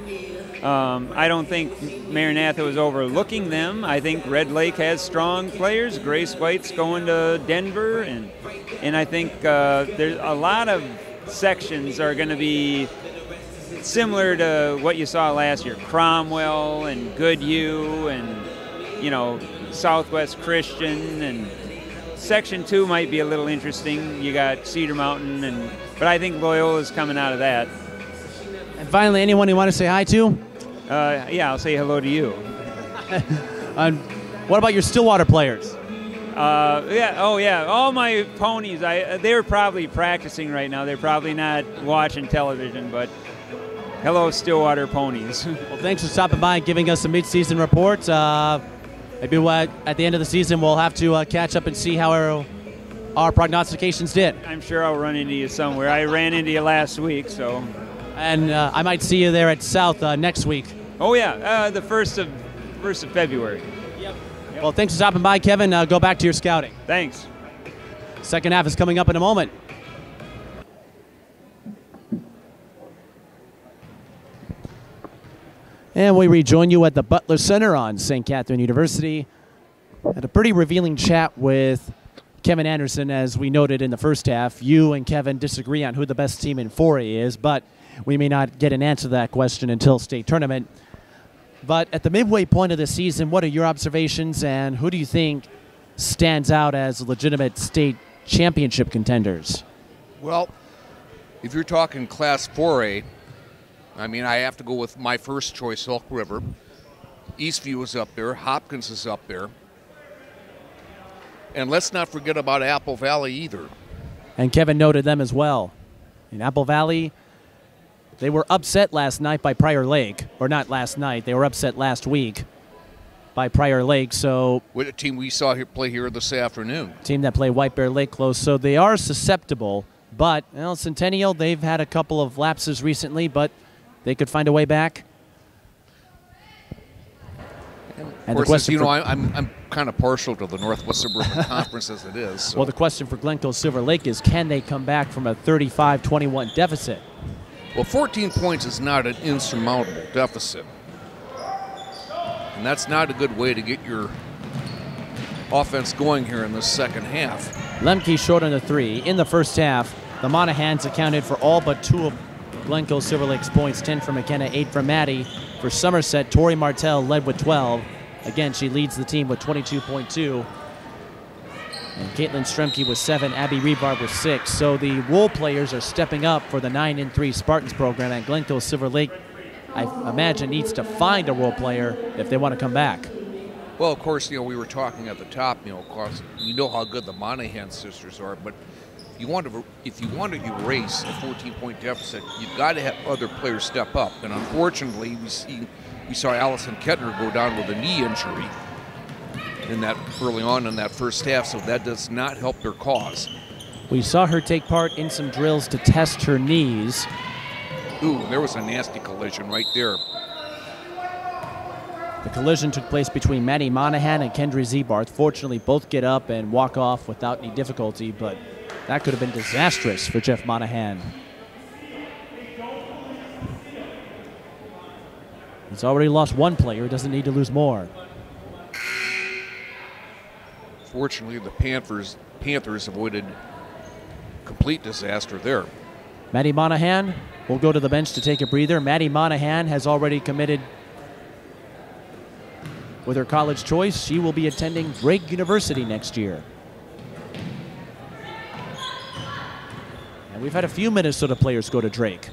I don't think Maranatha was overlooking them. I think Red Lake has strong players. Grace White's going to Denver, and I think there's a lot of sections are going to be similar to what you saw last year. Cromwell and Goodhue and, you know, Southwest Christian, and Section 2 might be a little interesting. You got Cedar Mountain, but I think Loyola's coming out of that. And finally, anyone you want to say hi to? Yeah, I'll say hello to you. What about your Stillwater players? All my ponies. They're probably practicing right now. They're probably not watching television, but hello, Stillwater ponies. Well, thanks for stopping by and giving us a mid-season report. Maybe at the end of the season we'll have to catch up and see how our prognostications did. I'm sure I'll run into you somewhere. I ran into you last week, so. And I might see you there at South next week. Oh yeah, the first of February. Yep. Well, thanks for stopping by, Kevin. Go back to your scouting. Thanks. Second half is coming up in a moment. And we rejoin you at the Butler Center on St. Catherine University. Had a pretty revealing chat with Kevin Anderson, as we noted in the first half. You and Kevin disagree on who the best team in 4A is, but we may not get an answer to that question until state tournament. But at the midway point of the season, what are your observations, and who do you think stands out as legitimate state championship contenders? Well, if you're talking Class 4A, I mean, I have to go with my first choice, Elk River. Eastview is up there. Hopkins is up there. And let's not forget about Apple Valley either. And Kevin noted them as well. In Apple Valley, they were upset last night by Prior Lake. Or not last night. They were upset last week by Prior Lake. So, with a team we saw play here this afternoon. Team that played White Bear Lake close. So they are susceptible. But, well, Centennial, they've had a couple of lapses recently, but they could find a way back. And of course, you know, I'm kind of partial to the Northwest Suburban Conference as it is. So. Well, the question for Glencoe-Silver Lake is, can they come back from a 35-21 deficit? Well, 14 points is not an insurmountable deficit. And that's not a good way to get your offense going here in the second half. Lemke short on the three. In the first half, the Monahans accounted for all but two of Glencoe Silver Lake's points, 10 for McKenna, 8 for Maddie. For Somerset, Tori Martell led with 12. Again, she leads the team with 22.2. And Caitlin Stremke with 7, Abby Revard with 6. So the role players are stepping up for the 9-3 Spartans program, and Glencoe Silver Lake, I imagine, needs to find a role player if they want to come back. Well, of course, you know, we were talking at the top, you know, of course, we know how good the Monahan sisters are, but if you want to erase a 14-point deficit, you've got to have other players step up. And unfortunately, we saw Allison Kettner go down with a knee injury in that early on in that first half, so that does not help their cause. We saw her take part in some drills to test her knees. Ooh, there was a nasty collision right there. The collision took place between Maddie Monahan and Kendra Zebarth. Fortunately, both get up and walk off without any difficulty, but that could have been disastrous for Jeff Monahan. He's already lost one player. He doesn't need to lose more. Fortunately, the Panthers avoided complete disaster there. Maddie Monahan will go to the bench to take a breather. Maddie Monahan has already committed with her college choice. She will be attending Drake University next year. And we've had a few Minnesota players go to Drake.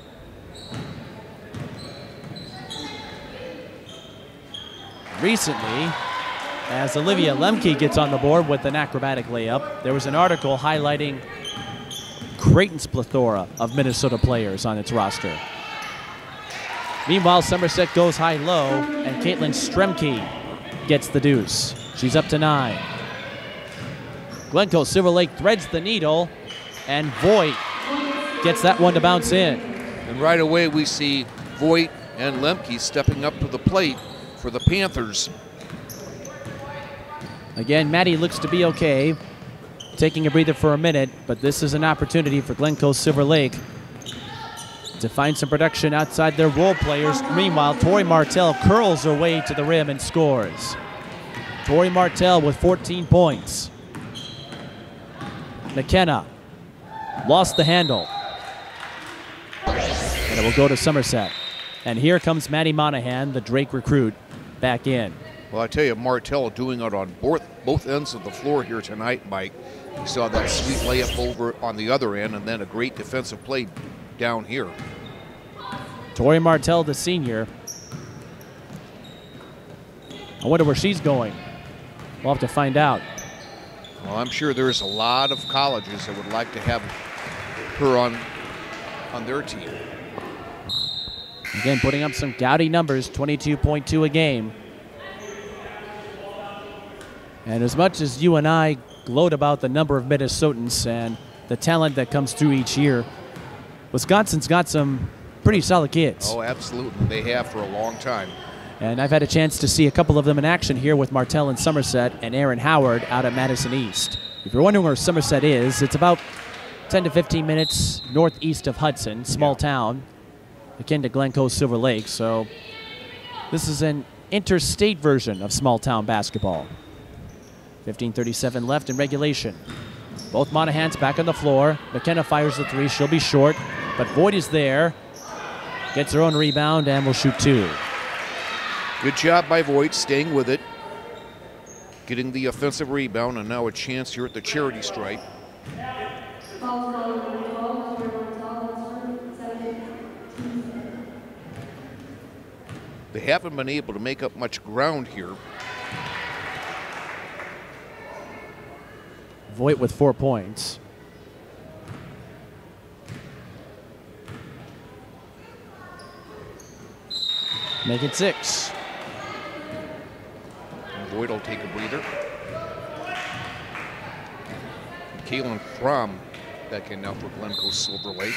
Recently, as Olivia Lemke gets on the board with an acrobatic layup, there was an article highlighting Creighton's plethora of Minnesota players on its roster. Meanwhile, Somerset goes high-low, and Caitlin Stremke gets the deuce. She's up to 9. Glencoe Silver Lake threads the needle, and Voigt gets that one to bounce in. And right away we see Voigt and Lemke stepping up to the plate for the Panthers. Again, Maddie looks to be okay, taking a breather for a minute, but this is an opportunity for Glencoe Silver Lake to find some production outside their role players. Meanwhile, Tori Martell curls her way to the rim and scores. Tori Martell with 14 points. McKenna lost the handle. And it will go to Somerset. And here comes Maddie Monahan, the Drake recruit, back in. Well, I tell you, Martell doing it on both ends of the floor here tonight, Mike. We saw that sweet layup over on the other end, and then a great defensive play down here. Tori Martell, the senior. I wonder where she's going. We'll have to find out. Well, I'm sure there's a lot of colleges that would like to have her on their team. Again, putting up some gaudy numbers, 22.2 a game. And as much as you and I gloat about the number of Minnesotans and the talent that comes through each year, Wisconsin's got some pretty solid kids. Oh, absolutely. They have for a long time. And I've had a chance to see a couple of them in action here with Martell in Somerset and Aaron Howard out at Madison East. If you're wondering where Somerset is, it's about 10 to 15 minutes northeast of Hudson, small town, akin to Glencoe-Silver Lake. So this is an interstate version of small town basketball. 15:37 left in regulation. Both Monahans back on the floor. McKenna fires the three. She'll be short, but Voigt is there. Gets her own rebound and will shoot two. Good job by Voigt, staying with it. Getting the offensive rebound, and now a chance here at the charity stripe. They haven't been able to make up much ground here. Voigt with 4 points. Make it 6. Voigt will take a breather. Caitlin Fromm back in now for Glencoe-Silver Lake.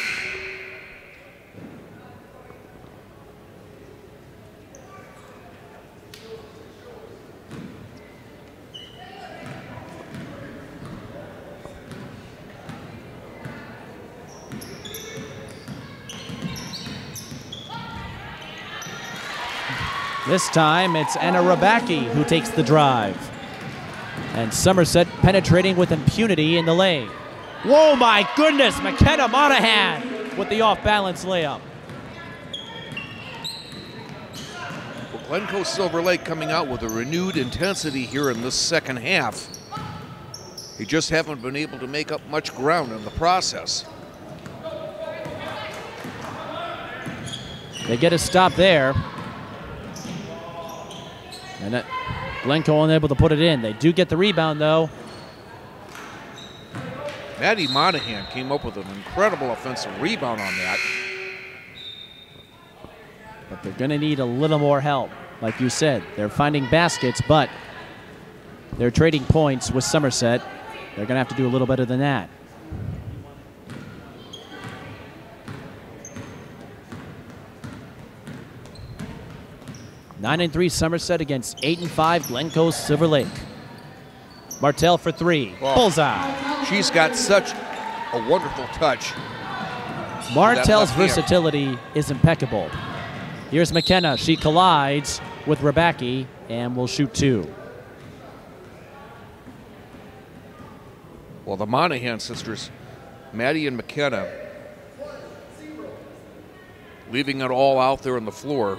This time it's Anna Rabacki who takes the drive. And Somerset penetrating with impunity in the lane. Whoa, my goodness, McKenna Monahan with the off-balance layup. Well, Glencoe-Silver Lake coming out with a renewed intensity here in this second half. They just haven't been able to make up much ground in the process. They get a stop there. And Glencoe unable to put it in. They do get the rebound, though. Maddie Monahan came up with an incredible offensive rebound on that. But they're going to need a little more help. Like you said, they're finding baskets, but they're trading points with Somerset. They're going to have to do a little better than that. Nine and three Somerset against 8 and 5 Glencoe-Silver Lake. Martell for three, well, bullseye. She's got such a wonderful touch. Martell's versatility is impeccable. Here's McKenna, she collides with Rabacki and will shoot two. Well, the Monahan sisters, Maddie and McKenna, leaving it all out there on the floor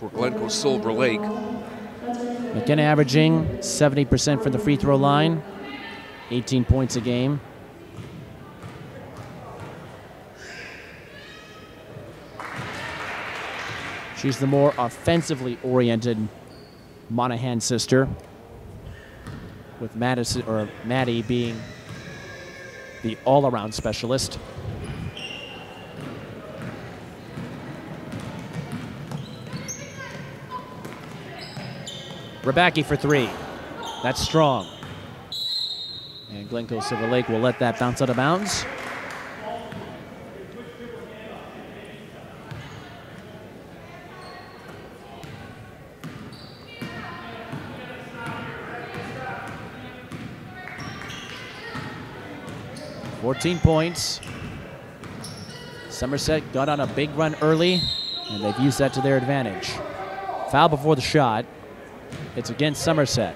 for Glencoe-Silver Lake. McKenna averaging 70% for the free throw line, 18 points a game. She's the more offensively oriented Monahan sister, with Maddie being the all-around specialist. Rabacki for three. That's strong. And Glencoe-Silver Lake will let that bounce out of bounds. Somerset got on a big run early, and they've used that to their advantage. Foul before the shot. It's against Somerset.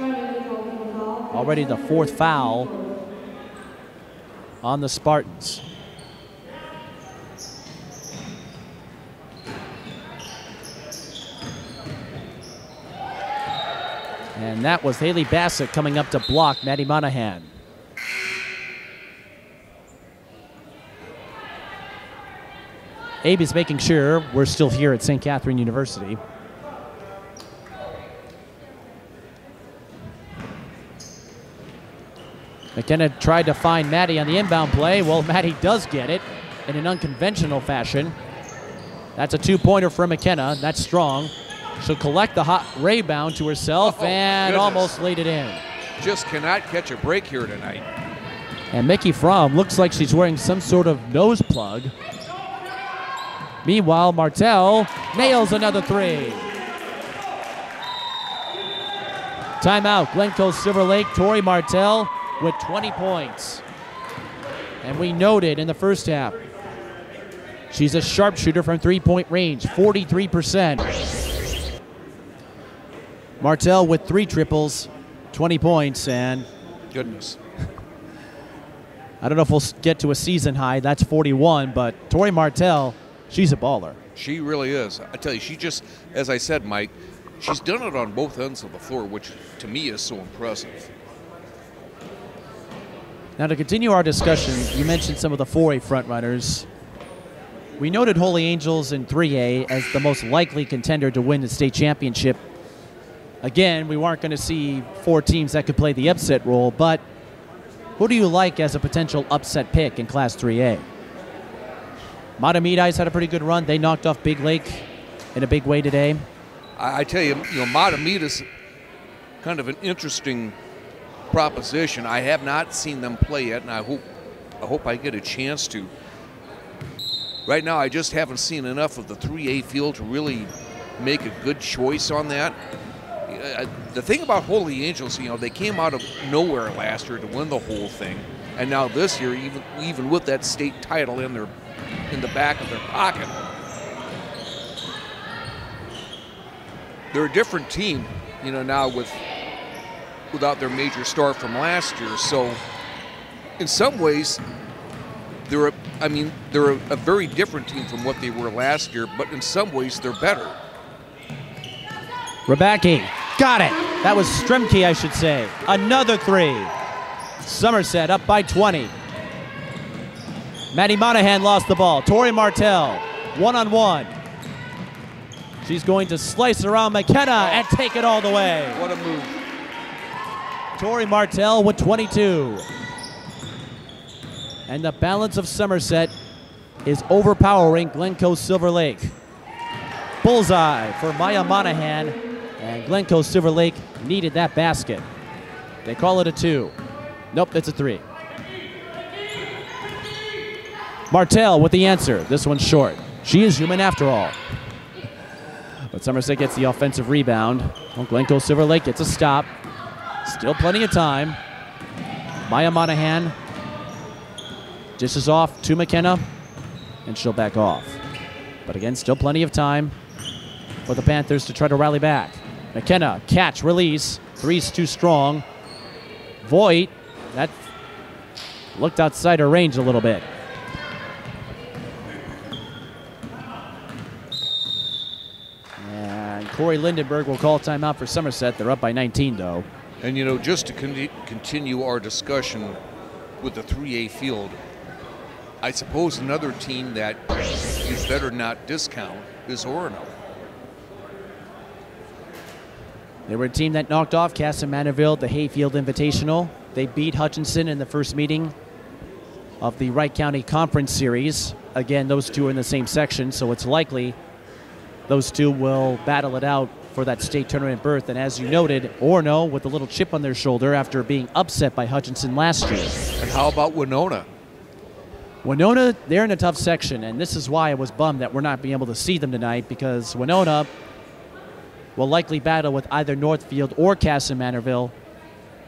Already the fourth foul on the Spartans. And that was Haley Bassett coming up to block Maddie Monahan. Abe is making sure we're still here at St. Catherine University. McKenna tried to find Maddie on the inbound play. Well, Maddie does get it in an unconventional fashion. That's a two-pointer for McKenna. That's strong. She'll collect the hot rebound to herself and almost laid it in. Just cannot catch a break here tonight. And Mickey Fromm looks like she's wearing some sort of nose plug. Meanwhile, Martell nails another three. Timeout, Glencoe-Silver Lake, Tori Martell with 20 points. And we noted in the first half, she's a sharpshooter from three-point range, 43%. Martell with three triples, 20 points, and goodness. I don't know if we'll get to a season high. That's 41, but Tori Martell, she's a baller. She really is. I tell you, she just, as I said, Mike, she's done it on both ends of the floor, which to me is so impressive. Now, to continue our discussion, you mentioned some of the 4A frontrunners. We noted Holy Angels in 3A as the most likely contender to win the state championship. Again, we weren't going to see four teams that could play the upset role, but who do you like as a potential upset pick in Class 3A? Matamidai's had a pretty good run. They knocked off Big Lake in a big way today. I tell you, Matamidai's kind of an interesting proposition. I have not seen them play yet, and I hope I get a chance to. Right now, I just haven't seen enough of the 3A field to really make a good choice on that. The thing about Holy Angels, they came out of nowhere last year to win the whole thing, and now this year, even with that state title in the back of their pocket, they're a different team, now without their major star from last year. So, in some ways, they're a very different team from what they were last year, but in some ways, they're better. Rabacki got it. That was Stremke, I should say. Another three. Somerset up by 20. Maddie Monahan lost the ball. Tori Martell, one-on-one. She's going to slice around McKenna and take it all the way. What a move. Tori Martell with 22. And the balance of Somerset is overpowering Glencoe-Silver Lake. Bullseye for Maya Monahan, and Glencoe-Silver Lake needed that basket. They call it a two. Nope, that's a three. Martell with the answer. This one's short. She is human after all. But Somerset gets the offensive rebound. Well, Glencoe-Silver Lake gets a stop. Still plenty of time. Maya Monahan dishes off to McKenna, and she'll back off. But again, still plenty of time for the Panthers to try to rally back. McKenna, catch, release, three's too strong. Voigt, that looked outside her range a little bit. And Corey Lindenberg will call timeout for Somerset. They're up by 19, though. And just to continue our discussion with the 3A field, I suppose another team that you better not discount is Orono. They were a team that knocked off Cass and Manorville at the Hayfield Invitational. They beat Hutchinson in the first meeting of the Wright County Conference Series. Again, those two are in the same section, so it's likely those two will battle it out for that state tournament berth. And as you noted, Orono with a little chip on their shoulder after being upset by Hutchinson last year. And how about Winona? Winona, they're in a tough section, and this is why I was bummed that we're not being able to see them tonight, because Winona will likely battle with either Northfield or Cass and Manorville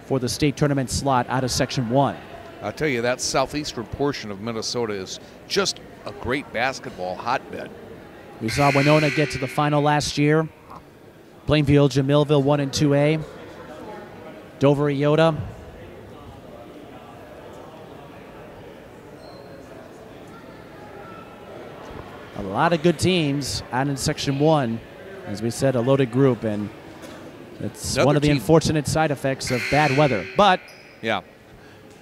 for the state tournament slot out of Section 1. I'll tell you, that southeastern portion of Minnesota is just a great basketball hotbed. We saw Winona get to the final last year. Plainfield, Jamillville 1 and 2A. Dover, Yoda. A lot of good teams out in Section 1. As we said, a loaded group, and it's one of the unfortunate side effects of bad weather. But yeah,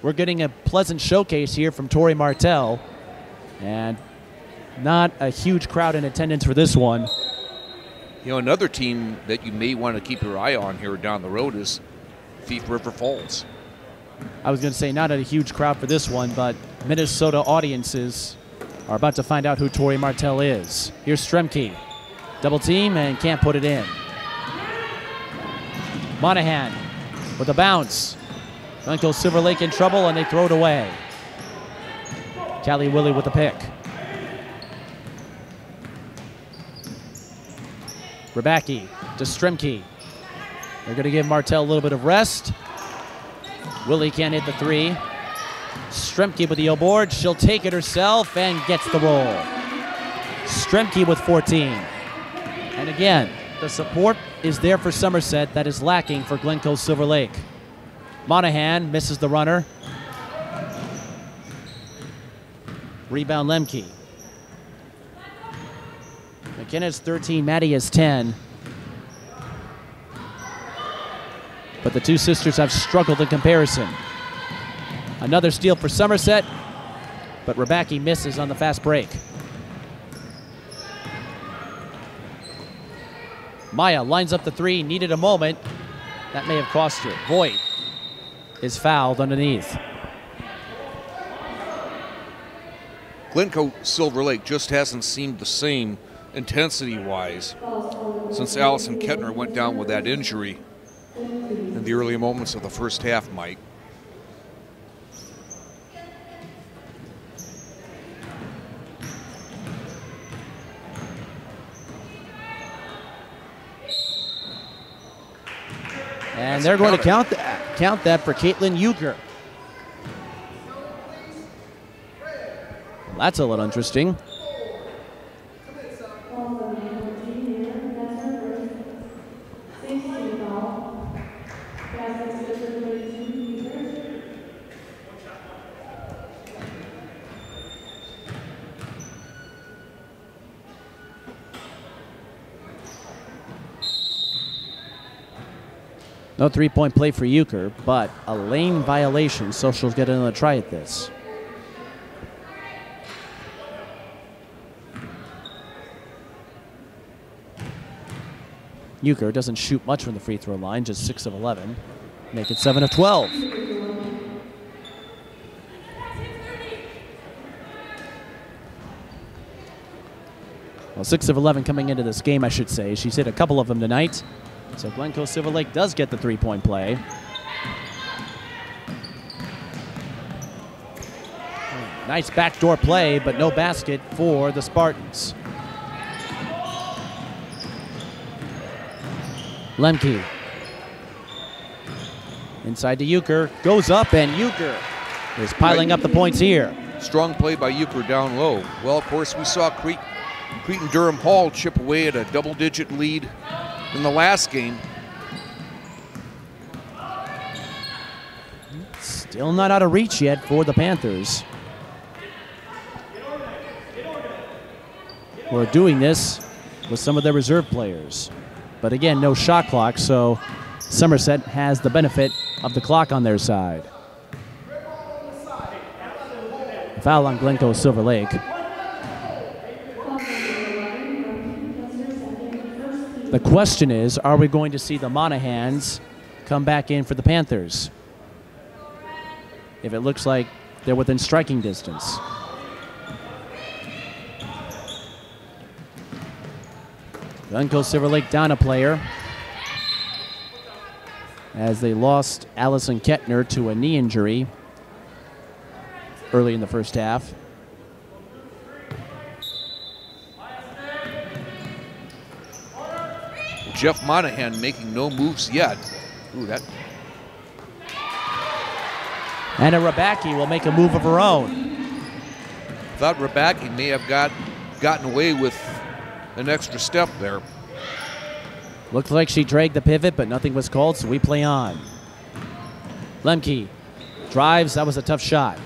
we're getting a pleasant showcase here from Tori Martell, and not a huge crowd in attendance for this one. You know, another team that you may want to keep your eye on here down the road is Thief River Falls. I was going to say not a huge crowd for this one, but Minnesota audiences are about to find out who Tori Martell is. Here's Stremke. Double team and can't put it in. Monahan with a bounce. Glencoe-Silver Lake in trouble, and they throw it away. Callie Willey with the pick. Rabacki to Stremke. They're going to give Martell a little bit of rest. Willey can't hit the three. Stremke with the O-board. She'll take it herself and gets the roll. Stremke with 14. And again, the support is there for Somerset that is lacking for Glencoe-Silver Lake. Monahan misses the runner. Rebound Lemke. McKenna is 13, Maddie is 10. But the two sisters have struggled in comparison. Another steal for Somerset, but Rabacki misses on the fast break. Maya lines up the three, needed a moment. That may have cost her. Voigt is fouled underneath. Glencoe-Silver Lake just hasn't seemed the same intensity-wise since Allison Kettner went down with that injury in the early moments of the first half, Mike. And they're going to count that for Caitlin Uecker. Well, that's a little interesting. No three-point play for Uecker, but a lane violation, so she'll get another try at this. Uecker doesn't shoot much from the free throw line, just 6 of 11. Make it 7 of 12. Well, 6 of 11 coming into this game, I should say. She's hit a couple of them tonight. So Glencoe-Silver Lake does get the three-point play. Nice backdoor play, but no basket for the Spartans. Lemke. Inside to Uecker, goes up, and Uecker is piling up the points here. Strong play by Uecker down low. Well, of course, we saw Cretan-Durham Hall chip away at a double-digit lead in the last game. Still not out of reach yet for the Panthers. We're doing this with some of their reserve players. But again, no shot clock, so Somerset has the benefit of the clock on their side. Foul on Glencoe-Silver Lake. The question is, are we going to see the Monahans come back in for the Panthers? If it looks like they're within striking distance. Glencoe-Silver Lake down a player as they lost Allison Kettner to a knee injury early in the first half. Jeff Monahan making no moves yet. Ooh, that Anna Rabacki will make a move of her own. I thought Rabacki may have gotten away with an extra step there. Looked like she dragged the pivot, but nothing was called, so we play on. Lemke drives. That was a tough shot.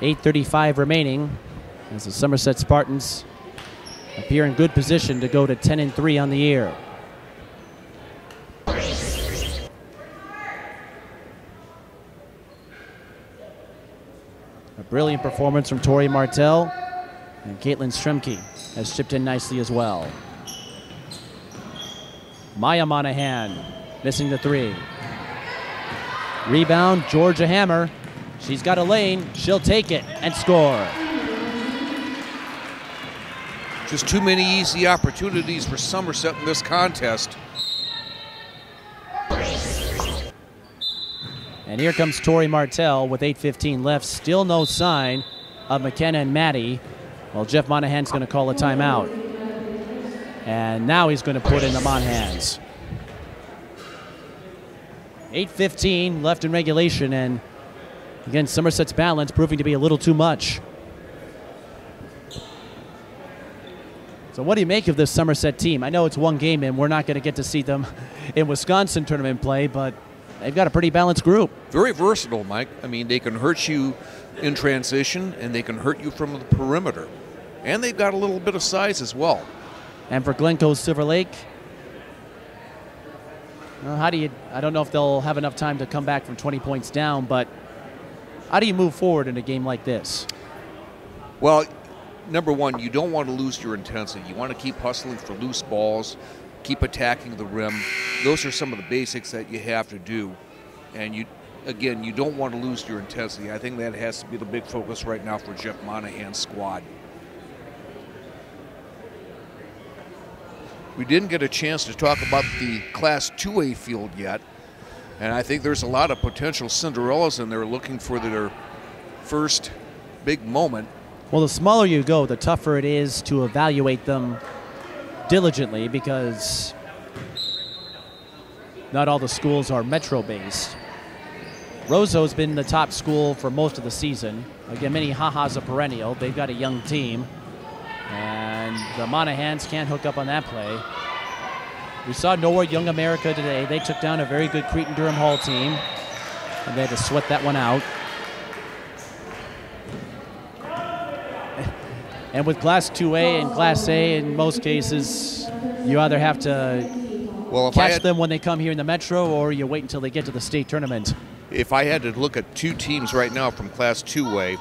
.835 remaining as the Somerset Spartans appear in good position to go to 10-3 on the year. A brilliant performance from Tori Martell, and Caitlin Stremke has chipped in nicely as well. Maya Monahan missing the three. Rebound, Georgia Hammer. She's got a lane, she'll take it and score. Just too many easy opportunities for Somerset in this contest. And here comes Tori Martell with 8:15 left. Still no sign of McKenna and Maddie. Well, Jeff Monahan's gonna call a timeout. And now he's gonna put in the Monahans. 8:15 left in regulation, and again, Somerset's balance proving to be a little too much. So what do you make of this Somerset team? I know it's one game in. We're not going to get to see them in Wisconsin tournament play, but they've got a pretty balanced group. Very versatile, Mike. I mean, they can hurt you in transition, and they can hurt you from the perimeter. And they've got a little bit of size as well. And for Glencoe-Silver Lake, I don't know if they'll have enough time to come back from 20 points down, but how do you move forward in a game like this? Well, number one, you don't want to lose your intensity. You want to keep hustling for loose balls, keep attacking the rim. Those are some of the basics that you have to do. And you don't want to lose your intensity. I think that has to be the big focus right now for Jeff Monahan's squad. We didn't get a chance to talk about the Class 2A field yet. And I think there's a lot of potential Cinderellas in there looking for their first big moment. Well, the smaller you go, the tougher it is to evaluate them diligently, because not all the schools are metro-based. Roseau's been the top school for most of the season. Again, Minnehaha's a perennial. They've got a young team. And the Monahans can't hook up on that play. We saw Norwood Young America today. They took down a very good Cretin-Durham Hall team, and they had to sweat that one out. And with Class 2A and Class A, in most cases, you either have to catch them when they come here in the Metro, or you wait until they get to the state tournament. If I had to look at two teams right now from Class 2A,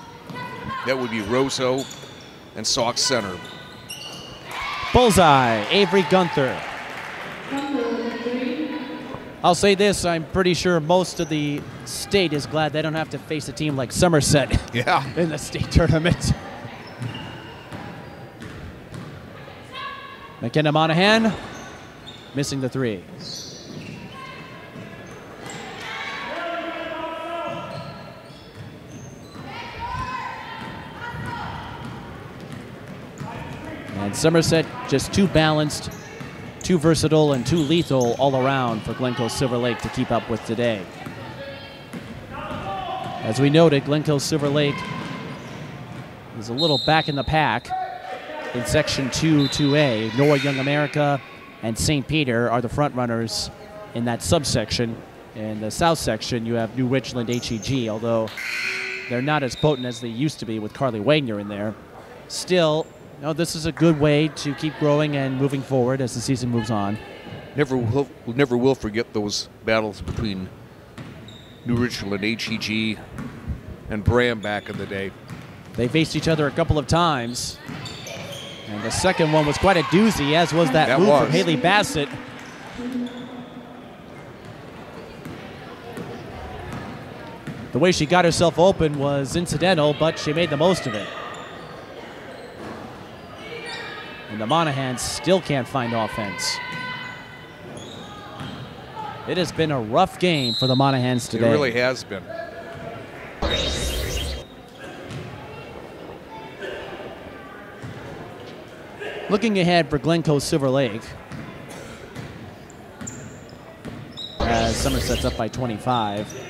that would be Roseau and Sauk Center. Bullseye, Avery Gunther. I'll say this, I'm pretty sure most of the state is glad they don't have to face a team like Somerset in the state tournament. McKenna Monahan missing the three. And Somerset just too balanced, too versatile, and too lethal all around for Glencoe-Silver Lake to keep up with today. As we noted, Glencoe-Silver Lake is a little back in the pack in Section 2, 2A. Norwood Young America and St. Peter are the front runners in that subsection. In the south section, you have New Richland HEG, although they're not as potent as they used to be with Carly Wagner in there. Still, no, this is a good way to keep growing and moving forward as the season moves on. Never will forget those battles between New Richland, HEG, and Bram back in the day. They faced each other a couple of times, and the second one was quite a doozy, as was that move from Haley Bassett. The way she got herself open was incidental, but she made the most of it. And the Monahans still can't find offense. It has been a rough game for the Monahans today. It really has been. Looking ahead for Glencoe-Silver Lake, as Somerset's up by 25.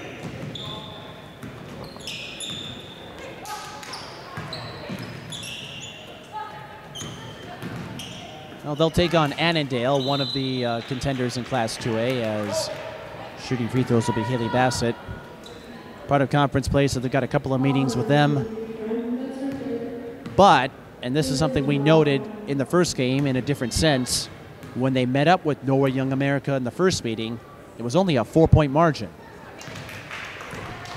Well, they'll take on Annandale, one of the contenders in Class 2A, as shooting free throws will be Haley Bassett. Part of conference play, so they've got a couple of meetings with them. But, and this is something we noted in the first game in a different sense, when they met up with Norwood Young America in the first meeting, it was only a 4-point margin.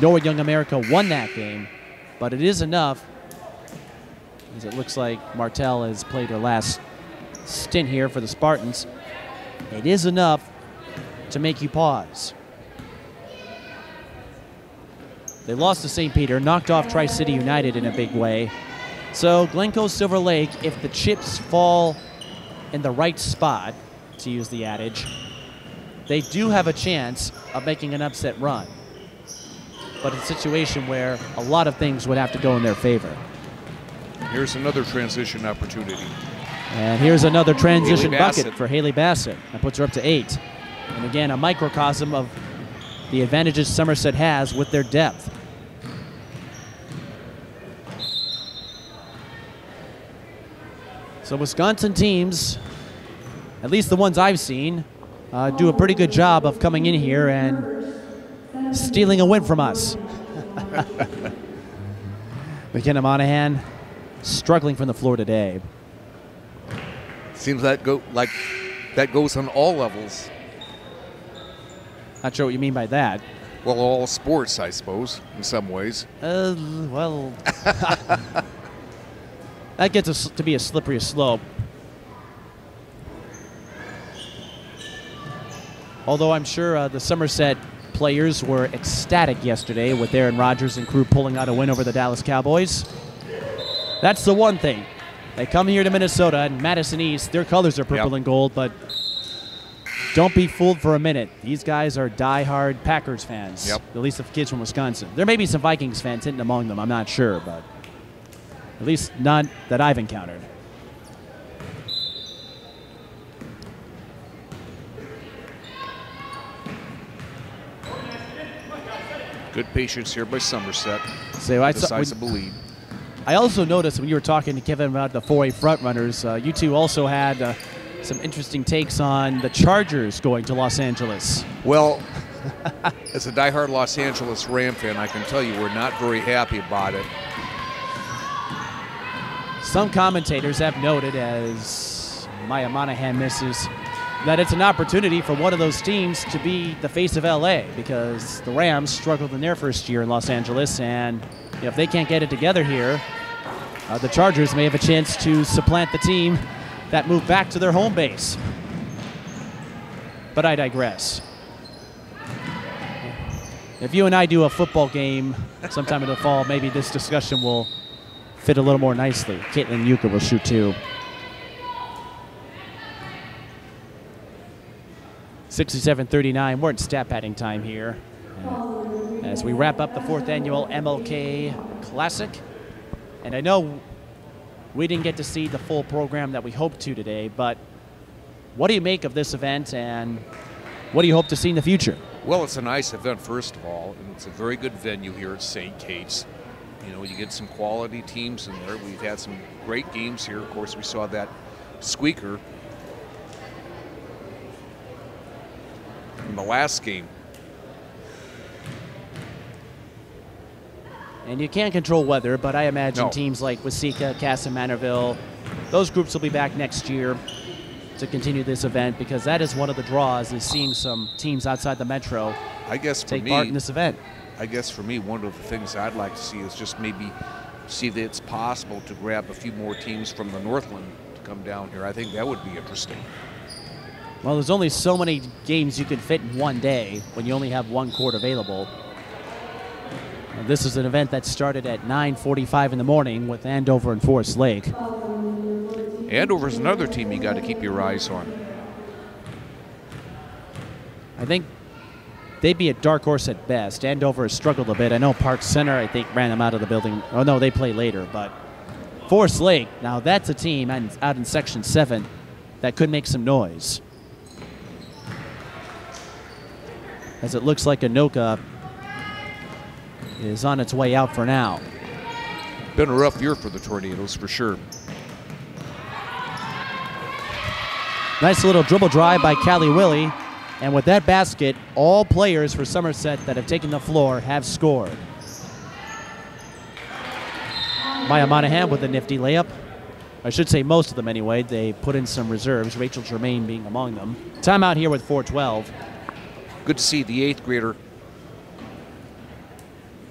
Norwood Young America won that game, but it is enough, as it looks like Martell has played her last stint here for the Spartans. It is enough to make you pause. They lost to St. Peter, knocked off Tri-City United in a big way. So Glencoe-Silver Lake, if the chips fall in the right spot, to use the adage, they do have a chance of making an upset run. But it's a situation where a lot of things would have to go in their favor. Here's another transition opportunity. And here's another transition bucket for Haley Bassett. That puts her up to 8. And again, a microcosm of the advantages Somerset has with their depth. So Wisconsin teams, at least the ones I've seen, do a pretty good job of coming in here and stealing a win from us. McKenna Monahan struggling from the floor today. Seems that goes on all levels. Not sure what you mean by that. Well, all sports, I suppose, in some ways. Well, that gets us to be a slippery slope. Although I'm sure the Somerset players were ecstatic yesterday with Aaron Rodgers and crew pulling out a win over the Dallas Cowboys. That's the one thing. They come here to Minnesota and Madison East, their colors are purple and gold, but don't be fooled for a minute. These guys are diehard Packers fans, at least the kids from Wisconsin. There may be some Vikings fans hidden among them, I'm not sure, but at least not that I've encountered. Good patience here by Somerset. So I decisive lead. I also noticed when you were talking to Kevin about the 4A frontrunners, you two also had some interesting takes on the Chargers going to Los Angeles. Well, as a diehard Los Angeles Ram fan, I can tell you we're not very happy about it. Some commentators have noted, as Maya Monahan misses, that it's an opportunity for one of those teams to be the face of LA, because the Rams struggled in their first year in Los Angeles, and if they can't get it together here, the Chargers may have a chance to supplant the team that moved back to their home base. But I digress. If you and I do a football game sometime in the fall, maybe this discussion will fit a little more nicely. Caitlin Uecker will shoot 2. 67:39, we're in stat padding time here. As we wrap up the 4th annual MLK Classic. And I know we didn't get to see the full program that we hoped to today, but what do you make of this event and what do you hope to see in the future? Well, it's a nice event, first of all, and it's a very good venue here at St. Kate's. You know, you get some quality teams in there. We've had some great games here. Of course, we saw that squeaker in the last game. And you can't control weather, but I imagine teams like Waseca, Cass and Manorville, those groups will be back next year to continue this event, because that is one of the draws, is seeing some teams outside the metro take part in this event. I guess for me, one of the things I'd like to see is just maybe see that it's possible to grab a few more teams from the Northland to come down here. I think that would be interesting. Well, there's only so many games you can fit in one day when you only have one court available. This is an event that started at 9:45 in the morning with Andover and Forest Lake. Andover's another team you got to keep your eyes on. I think they'd be a dark horse at best. Andover has struggled a bit. I know Park Center, I think, ran them out of the building. Oh, no, they play later, but Forest Lake, now that's a team out in Section 7 that could make some noise. As it looks like Anoka is on its way out for now. Been a rough year for the Tornadoes, for sure. Nice little dribble drive by Callie Willey. And with that basket, all players for Somerset that have taken the floor have scored. Maya Monahan with a nifty layup. I should say most of them anyway. They put in some reserves, Rachel Germain being among them. Timeout here with 4:12. Good to see the eighth grader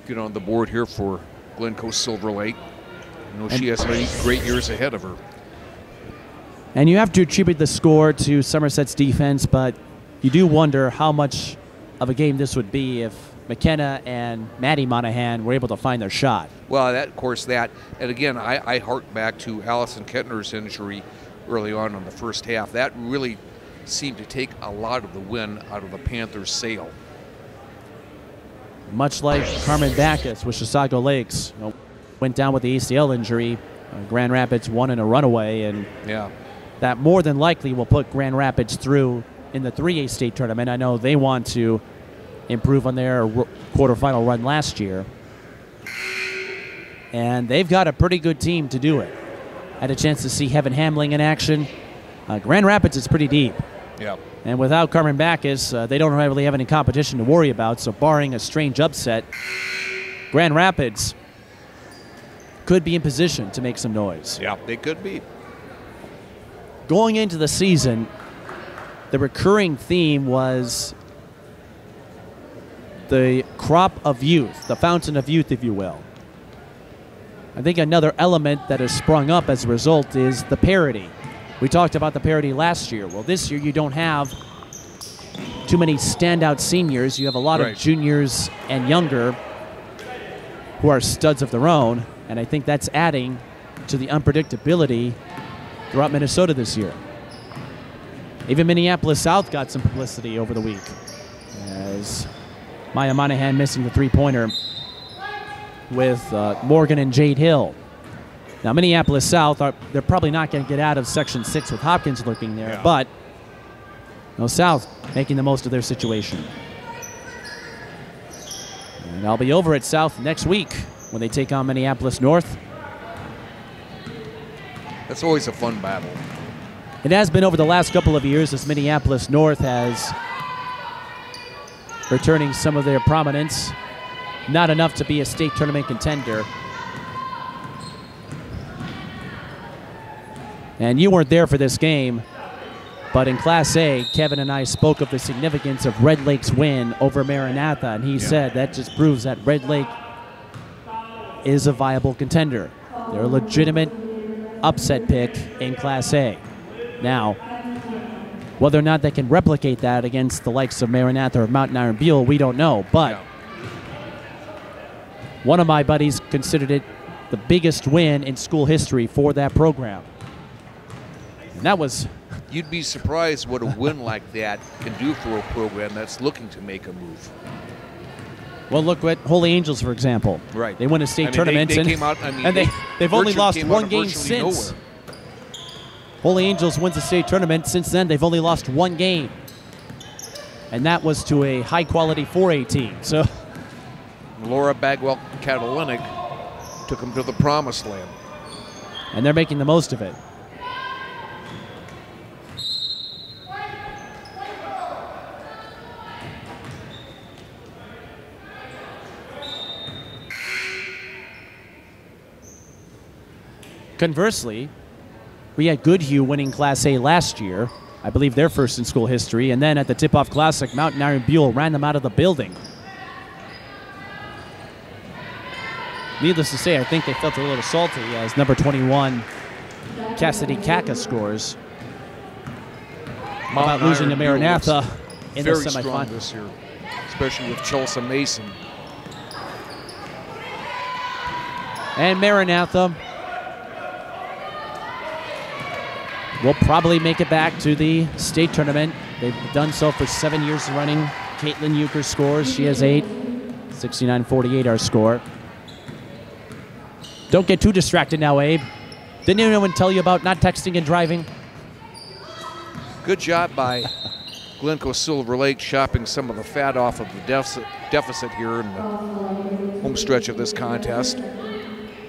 get on the board here for Glencoe-Silver Lake. You know, she has many great years ahead of her. And you have to attribute the score to Somerset's defense, but you do wonder how much of a game this would be if McKenna and Maddie Monahan were able to find their shot. Well, that, of course, that. And again, I hark back to Allison Kettner's injury early on in the first half. That really seemed to take a lot of the wind out of the Panthers' sail. Much like Carmen Backus with Chisago Lakes, you know, went down with the ACL injury. Grand Rapids won in a runaway, and yeah, that more than likely will put Grand Rapids through in the 3A state tournament. I know they want to improve on their quarterfinal run last year, and they've got a pretty good team to do it. Had a chance to see Heaven Hamling in action. Grand Rapids is pretty deep. Yeah. And without Carmen Backus, they don't really have any competition to worry about, so barring a strange upset, Grand Rapids could be in position to make some noise. Yeah, they could be. Going into the season, the recurring theme was the crop of youth, the fountain of youth, if you will. I think another element that has sprung up as a result is the parity. We talked about the parity last year. Well, this year you don't have too many standout seniors. You have a lot of juniors and younger who are studs of their own, and I think that's adding to the unpredictability throughout Minnesota this year. Even Minneapolis South got some publicity over the week as Maya Monahan missing the three-pointer with Morgan and Jade Hill. Now, Minneapolis South, they're probably not going to get out of Section 6 with Hopkins lurking there, yeah, but no, South making the most of their situation. And I'll be over at South next week when they take on Minneapolis North. That's always a fun battle. It has been over the last couple of years as Minneapolis North has returning some of their prominence. Not enough to be a state tournament contender. And you weren't there for this game, but in Class A, Kevin and I spoke of the significance of Red Lake's win over Maranatha, and he said that just proves that Red Lake is a viable contender. They're a legitimate upset pick in Class A. Now, whether or not they can replicate that against the likes of Maranatha or Mountain Iron Buhl, we don't know, but one of my buddies considered it the biggest win in school history for that program. And that was... You'd be surprised what a win like that can do for a program that's looking to make a move. Well, look at Holy Angels, for example. Right. They win a state tournament, and they've only lost one game since. Nowhere. Holy Angels wins a state tournament. Since then, they've only lost one game. And that was to a high-quality 4A team. So Laura Bagwell-Catalinic took them to the promised land. And they're making the most of it. Conversely, we had Goodhue winning Class A last year. I believe they're first in school history. And then at the Tip-Off Classic, Mountain Iron Buhl ran them out of the building. Needless to say, I think they felt a little salty as number 21, Cassidy Kaka, scores. About losing to Maranatha in the semifinals. Very strong this year, especially with Chelsea Mason. And Maranatha will probably make it back to the state tournament. They've done so for 7 years running. Caitlin Uecker scores. She has 8. 69-48 our score. Don't get too distracted now, Abe. Didn't anyone tell you about not texting and driving? Good job by Glencoe-Silver Lake shopping some of the fat off of the deficit here in the home stretch of this contest.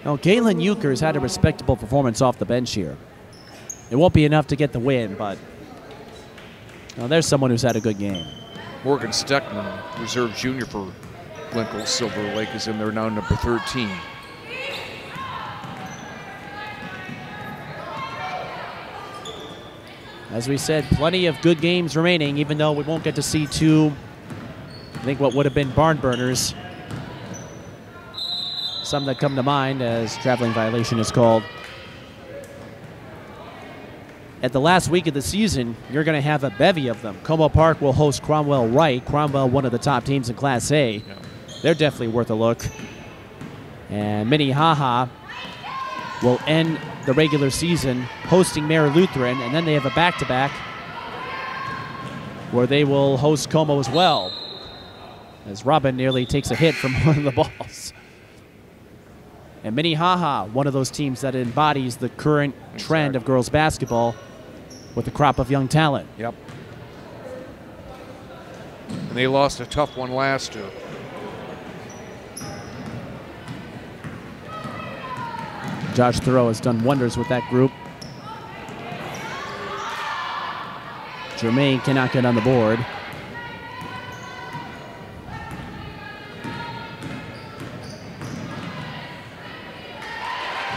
Now, Caitlin Uecker has had a respectable performance off the bench here. It won't be enough to get the win, but now there's someone who's had a good game. Morgan Steckman, reserve junior for Glencoe-Silver Lake, is in there now, number 13. As we said, plenty of good games remaining, even though we won't get to see two, I think what would have been barn burners. Some that come to mind as traveling violation is called. At the last week of the season, you're going to have a bevy of them. Como Park will host Cromwell Wright. Cromwell, one of the top teams in Class A. Yeah. They're definitely worth a look. And Minnehaha will end the regular season hosting Mary Lutheran, and then they have a back-to-back where they will host Como as well, as Robin nearly takes a hit from one of the balls. And Minnehaha, one of those teams that embodies the current trend of girls basketball with a crop of young talent. Yep. And they lost a tough one last year. Josh Thoreau has done wonders with that group. Jermaine cannot get on the board.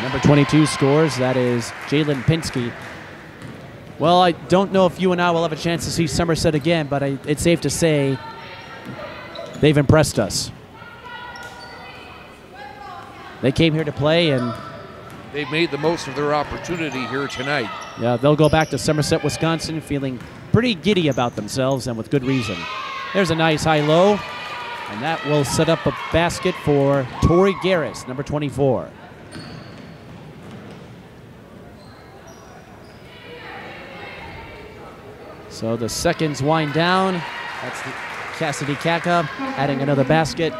Number 22 scores, that is Jalen Pinsky. Well, I don't know if you and I will have a chance to see Somerset again, but it's safe to say they've impressed us. They came here to play and they've made the most of their opportunity here tonight. Yeah, they'll go back to Somerset, Wisconsin, feeling pretty giddy about themselves, and with good reason. There's a nice high-low, and that will set up a basket for Tori Garris, number 24. So the seconds wind down. That's Cassidy Kaka adding another basket.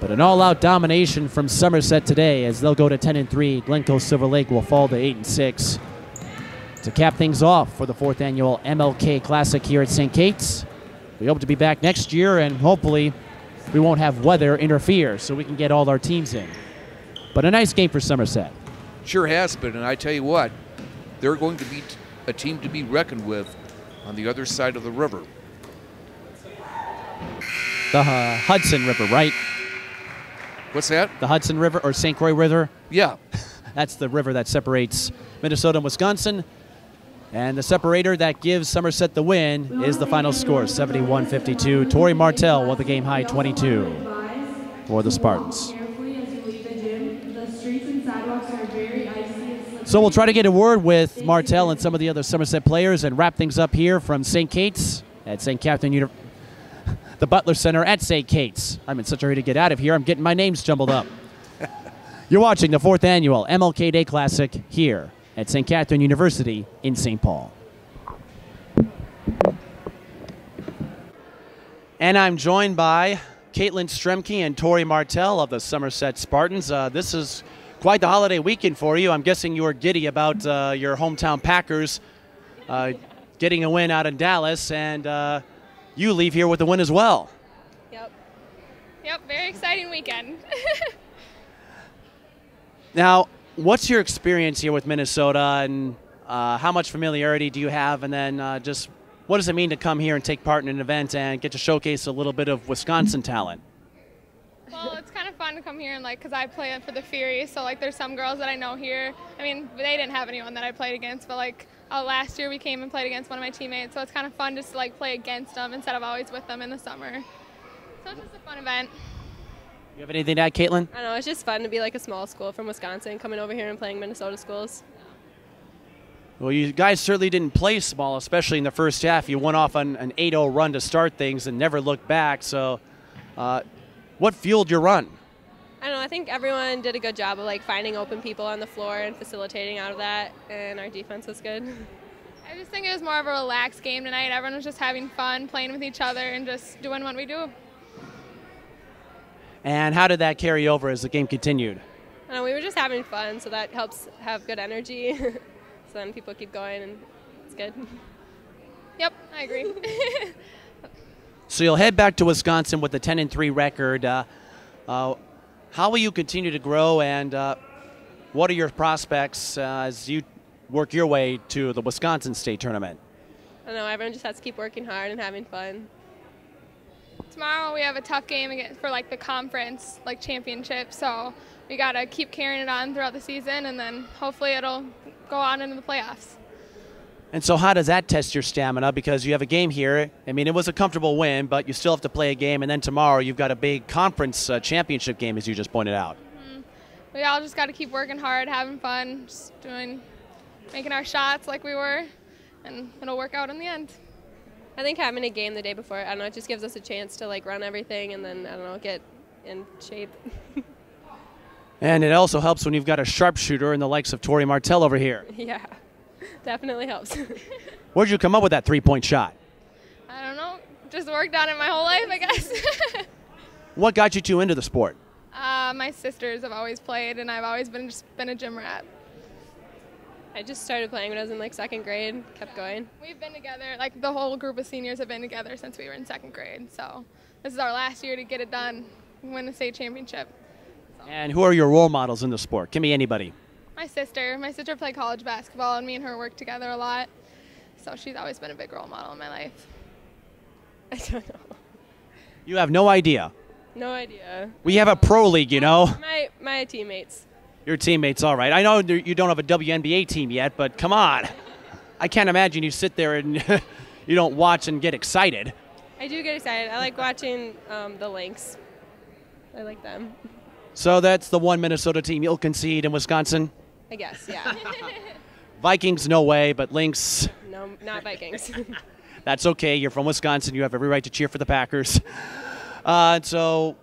But an all-out domination from Somerset today as they'll go to 10-3. Glencoe-Silver Lake will fall to 8-6. To cap things off for the 4th annual MLK Classic here at St. Kate's. We hope to be back next year, and hopefully we won't have weather interfere so we can get all our teams in. But a nice game for Somerset. Sure has been, and I tell you what, they're going to be a team to be reckoned with on the other side of the river. The Hudson River, right? What's that? The Hudson River or St. Croix River? Yeah. That's the river that separates Minnesota and Wisconsin. And the separator that gives Somerset the win is the final score, 71-52. Tori Martell with a game high 22 for the Spartans. So we'll try to get a word with Martell and some of the other Somerset players and wrap things up here from St. Kate's at St. Catherine University. The Butler Center at St. Kate's. I'm in such a hurry to get out of here. I'm getting my names jumbled up. You're watching the 4th annual MLK Day Classic here at St. Catherine University in St. Paul. And I'm joined by Caitlin Stremke and Tori Martell of the Somerset Spartans. This is quite the holiday weekend for you. I'm guessing you were giddy about your hometown Packers getting a win out in Dallas, and you leave here with a win as well. Yep. Yep, very exciting weekend. Now, what's your experience here with Minnesota, and how much familiarity do you have? And then just what does it mean to come here and take part in an event and get to showcase a little bit of Wisconsin talent? Well, it's kind of fun to come here, and like, because I play for the Fury, so like there's some girls that I know here. I mean, they didn't have anyone that I played against, but like last year we came and played against one of my teammates, so it's kind of fun just to like play against them instead of always with them in the summer. So it's just a fun event. You have anything to add, Caitlin? I know, it's just fun to be like a small school from Wisconsin coming over here and playing Minnesota schools. Well, you guys certainly didn't play small, especially in the first half. You went off on an 8-0 run to start things and never looked back, so what fueled your run? I don't know, I think everyone did a good job of like finding open people on the floor and facilitating out of that, and our defense was good. I just think it was more of a relaxed game tonight. Everyone was just having fun, playing with each other, and just doing what we do. And how did that carry over as the game continued? We were just having fun, so that helps have good energy. So then people keep going, and it's good. Yep, I agree. So you'll head back to Wisconsin with a 10-3 record. How will you continue to grow, and what are your prospects as you work your way to the Wisconsin State Tournament? I know, everyone just has to keep working hard and having fun. Tomorrow we have a tough game against, for like the conference like championship, so we got to keep carrying it on throughout the season, and then hopefully it'll go on into the playoffs. And so how does that test your stamina? Because you have a game here. I mean, it was a comfortable win, but you still have to play a game, and then tomorrow you've got a big conference championship game, as you just pointed out. We all just got to keep working hard, having fun, just making our shots like we were, and it'll work out in the end. I think having a game the day before, I don't know, it just gives us a chance to like run everything and then, I don't know, get in shape. And it also helps when you've got a sharpshooter in the likes of Tori Martell over here. Yeah, definitely helps. Where'd you come up with that three-point shot? I don't know, just worked on it my whole life, I guess. What got you two into the sport? My sisters have always played, and I've always been a gym rat. I just started playing when I was in like second grade, kept going. We've been together, like the whole group of seniors have been together since we were in second grade. So this is our last year to get it done, win the state championship. So. And who are your role models in the sport? Give me anybody. My sister. My sister played college basketball, and me and her work together a lot. So she's always been a big role model in my life. I don't know. You have no idea? No idea. We have a pro league, you know? My teammates. Your teammates, all right. I know you don't have a WNBA team yet, but come on. I can't imagine you sit there and you don't watch and get excited. I do get excited. I like watching the Lynx. I like them. So that's the one Minnesota team you'll concede in Wisconsin? I guess, yeah. Vikings, no way, but Lynx. No, not Vikings. That's okay. You're from Wisconsin. You have every right to cheer for the Packers. So...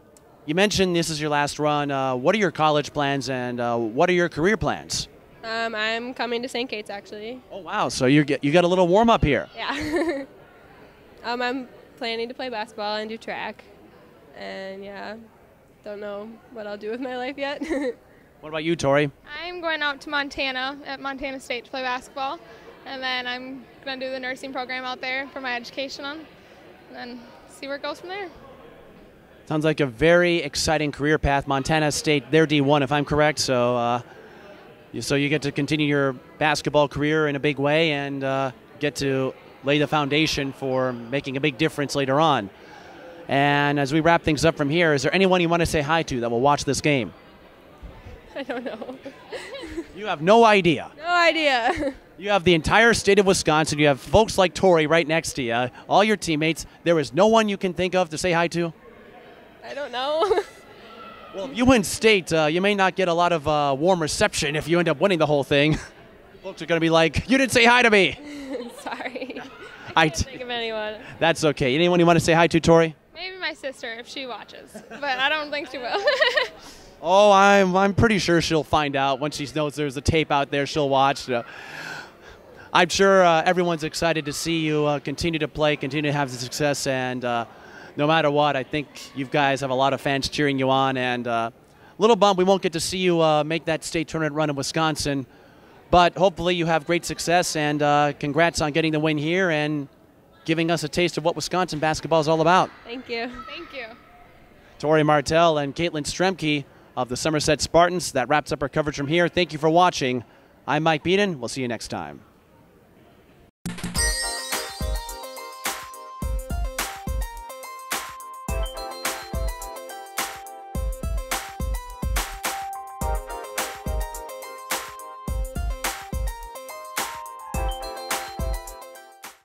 You mentioned this is your last run. What are your college plans, and what are your career plans? I'm coming to St. Kate's, actually. Oh, wow. So you got a little warm-up here. Yeah. I'm planning to play basketball and do track. And, yeah, don't know what I'll do with my life yet. What about you, Tori? I'm going out to Montana at Montana State to play basketball. And then I'm going to do the nursing program out there for my education on, and then see where it goes from there. Sounds like a very exciting career path. Montana State, they're D1, if I'm correct. So you get to continue your basketball career in a big way, and get to lay the foundation for making a big difference later on. And as we wrap things up from here, is there anyone you want to say hi to that will watch this game? I don't know. You have no idea. No idea. You have the entire state of Wisconsin. You have folks like Tori right next to you, all your teammates. There is no one you can think of to say hi to? I don't know. Well, if you win state, you may not get a lot of warm reception if you end up winning the whole thing. Folks are going to be like, you didn't say hi to me. Sorry. I can't think of anyone. That's okay. Anyone you want to say hi to, Tori? Maybe my sister, if she watches. But I don't think she will. Oh, I'm pretty sure she'll find out. Once she knows there's a tape out there, she'll watch. I'm sure everyone's excited to see you continue to play, continue to have the success, and... no matter what, I think you guys have a lot of fans cheering you on, and little bummed we won't get to see you make that state tournament run in Wisconsin, but hopefully you have great success, and congrats on getting the win here and giving us a taste of what Wisconsin basketball is all about. Thank you. Thank you. Tori Martell and Caitlin Stremke of the Somerset Spartans. That wraps up our coverage from here. Thank you for watching. I'm Mike Beaton. We'll see you next time.